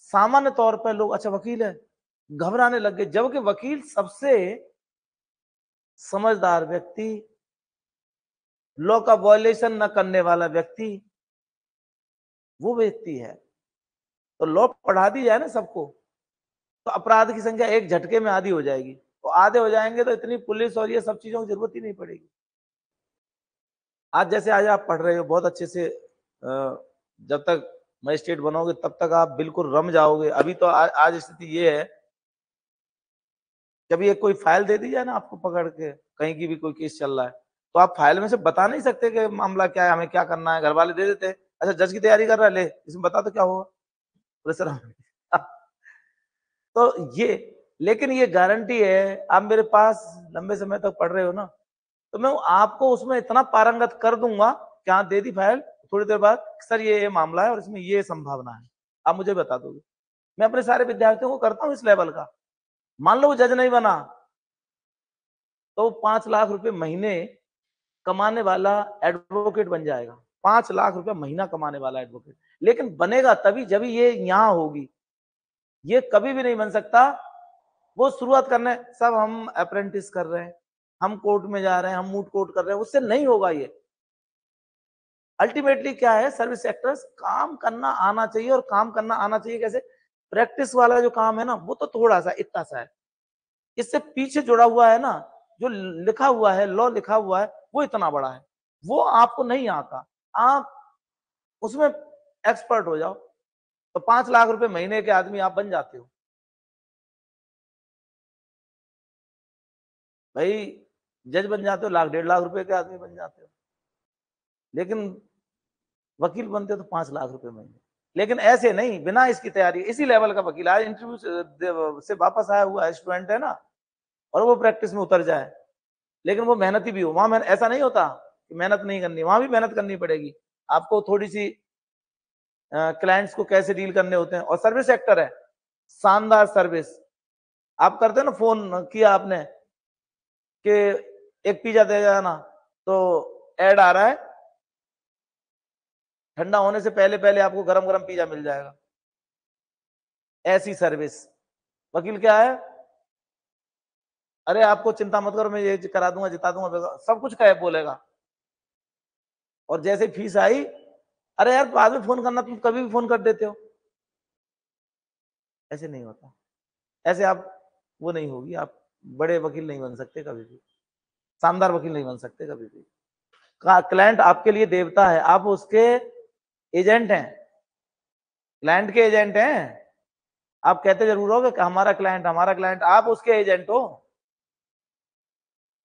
सामान्य तौर पर लोग अच्छा वकील है घबराने लग गए, जबकि वकील सबसे समझदार व्यक्ति, लॉ का वॉयलेशन न करने वाला व्यक्ति वो व्यक्ति है। तो लॉ पढ़ा दी जाए ना सबको तो अपराध की संख्या एक झटके में आधी हो जाएगी। तो आधे हो जाएंगे तो इतनी पुलिस और ये सब चीजों की जरूरत ही नहीं पड़ेगी। आज जैसे आज आप पढ़ रहे हो बहुत अच्छे से, जब तक मजिस्ट्रेट बनोगे तब तक आप बिल्कुल रम जाओगे। अभी तो आज स्थिति ये है, जब ये कोई फाइल दे दी जाए ना आपको पकड़ के, कहीं की भी कोई केस चल रहा है तो आप फाइल में से बता नहीं सकते कि मामला क्या है, हमें क्या करना है। घर वाले दे देते, अच्छा जज की तैयारी कर रहा है, ले इसमें बता तो क्या होगा प्रेशर। तो ये लेकिन ये गारंटी है, आप मेरे पास लंबे समय तक पढ़ रहे हो ना तो मैं आपको उसमें इतना पारंगत कर दूंगा कि हाँ दे दी फाइल, थोड़ी देर बाद सर ये मामला है और इसमें ये संभावना है, आप मुझे बता दोगे। मैं अपने सारे विद्यार्थियों को करता हूँ इस लेवल का। मान लो वो जज नहीं बना तो 5 लाख रुपए महीने कमाने वाला एडवोकेट बन जाएगा। 5 लाख रुपए महीना कमाने वाला एडवोकेट, लेकिन बनेगा तभी जब ये यहाँ होगी। ये कभी भी नहीं बन सकता। वो शुरुआत करने सब हम अप्रेंटिस कर रहे हैं, हम कोर्ट में जा रहे हैं, हम मूट कोर्ट कर रहे हैं, उससे नहीं होगा ये। अल्टीमेटली क्या है, सर्विस सेक्टर्स काम करना आना चाहिए, और काम करना आना चाहिए कैसे, प्रैक्टिस वाला जो काम है ना वो तो थोड़ा सा इतना सा है, इससे पीछे जुड़ा हुआ है ना जो लिखा हुआ है, लॉ लिखा हुआ है वो इतना बड़ा है, वो आपको नहीं आता, आप उसमें एक्सपर्ट हो जाओ तो 5 लाख रुपए महीने के आदमी आप बन जाते हो। भाई जज बन जाते हो, 1 लाख 1.5 लाख रुपए के आदमी बन जाते हो, लेकिन वकील बनते हो तो 5 लाख रुपए महीने। लेकिन ऐसे नहीं, बिना इसकी तैयारी। इसी लेवल का वकील आज इंटरव्यू से वापस आया हुआ स्टूडेंट है ना, और वो प्रैक्टिस में उतर जाए, लेकिन वो मेहनती भी हो। वहां में ऐसा नहीं होता कि मेहनत नहीं करनी, वहां भी मेहनत करनी पड़ेगी आपको। थोड़ी सी क्लाइंट्स को कैसे डील करने होते हैं, और सर्विस सेक्टर है, शानदार सर्विस आप करते हो ना। फोन किया आपने कि एक पिज्जा दे जाना, तो एड आ रहा है, ठंडा होने से पहले पहले आपको गरम गरम पिज्जा मिल जाएगा। ऐसी सर्विस। वकील क्या है, अरे आपको चिंता मत करो, मैं ये करा दूंगा, जिता दूंगा, सब कुछ कहे बोलेगा। और जैसे फीस आई, अरे यार बाद में फोन करना, तुम कभी भी फोन कर देते हो। ऐसे नहीं होता, ऐसे आप वो नहीं होगी, आप बड़े वकील नहीं बन सकते कभी भी, शानदार वकील नहीं बन सकते कभी भी। क्लाइंट आपके लिए देवता है, आप उसके एजेंट हैं, क्लाइंट के एजेंट हैं। आप कहते जरूर होगे कि हमारा क्लाइंट, हमारा क्लाइंट, आप उसके एजेंट हो।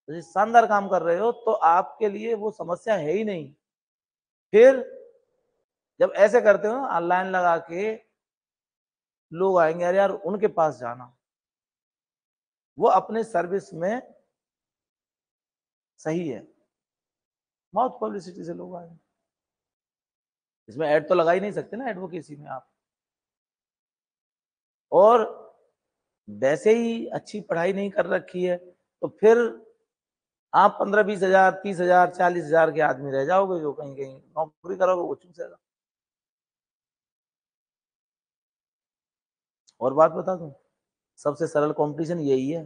तो शानदार काम कर रहे हो तो आपके लिए वो समस्या है ही नहीं। फिर जब ऐसे करते हो ना, लाइन लगा के लोग आएंगे, अरे यार उनके पास जाना, वो अपने सर्विस में सही है। माउथ पब्लिसिटी से लोग आएंगे, इसमें ऐड तो लगा ही नहीं सकते ना एडवोकेसी में आप। और वैसे ही अच्छी पढ़ाई नहीं कर रखी है तो फिर आप 15-20 हजार 30 हजार 40 हजार के आदमी रह जाओगे, जो कहीं कहीं नौकरी करोगे वो चूस रहेगा। और बात बता दूं, सबसे सरल कंपटीशन यही है।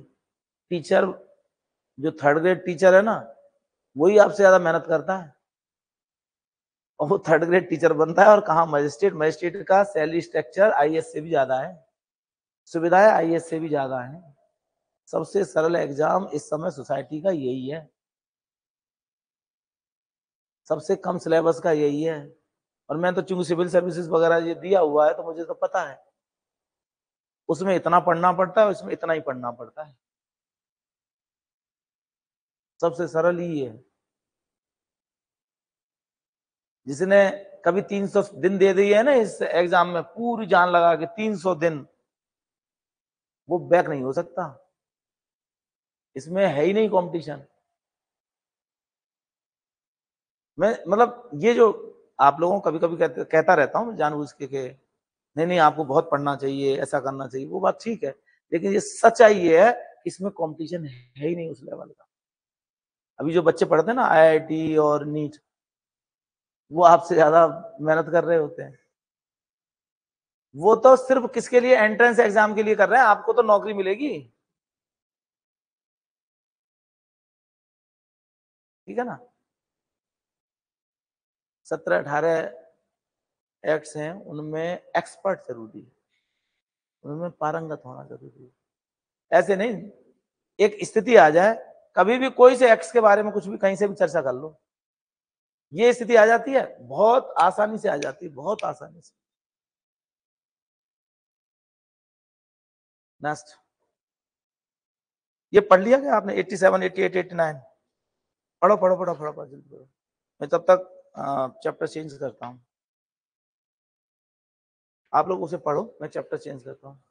टीचर जो 3rd ग्रेड टीचर है ना, वही आपसे ज्यादा मेहनत करता है, और वो 3rd ग्रेड टीचर बनता है। और कहा मजिस्ट्रेट, मजिस्ट्रेट का सैलरी स्ट्रक्चर आईएएस से भी ज्यादा है, सुविधाएं आईएएस से भी ज्यादा है। सबसे सरल एग्जाम इस समय सोसाइटी का यही है, सबसे कम सिलेबस का यही है। और मैं तो चूंकि सिविल सर्विसेज वगैरह ये दिया हुआ है तो मुझे तो पता है, उसमें इतना पढ़ना पड़ता है, उसमें इतना ही पढ़ना पड़ता है। सबसे सरल ही है। जिसने कभी 300 दिन दे दिए है ना इस एग्जाम में, पूरी जान लगा के 300 दिन, वो बैक नहीं हो सकता। इसमें है ही नहीं कंपटीशन। मैं मतलब ये जो आप लोगों को कभी कभी कहता रहता हूं जानबूझ के नहीं आपको बहुत पढ़ना चाहिए, ऐसा करना चाहिए, वो बात ठीक है, लेकिन ये सच्चाई ये है, इसमें कंपटीशन है ही नहीं उस लेवल का। अभी जो बच्चे पढ़ते हैं ना IIT और नीट, वो आपसे ज्यादा मेहनत कर रहे होते हैं। वो तो सिर्फ किसके लिए, एंट्रेंस एग्जाम के लिए कर रहे हैं, आपको तो नौकरी मिलेगी, ठीक है ना। 17-18 एक्ट्स हैं, उनमें एक्सपर्ट जरूरी है, उनमें पारंगत होना जरूरी है। ऐसे नहीं एक स्थिति आ जाए, कभी भी कोई से एक्ट्स के बारे में कुछ भी कहीं से भी चर्चा कर लो, ये स्थिति आ जाती है, बहुत आसानी से आ जाती है, बहुत आसानी से। नेक्स्ट, ये पढ़ लिया क्या आपने? 87, 88, 89 पढ़ो पढ़ो पढ़ो पढ़ो पढ़ो जल्दी पढ़ो। मैं तब तक चैप्टर चेंज करता हूँ, आप लोग उसे पढ़ो, मैं चैप्टर चेंज करता हूँ।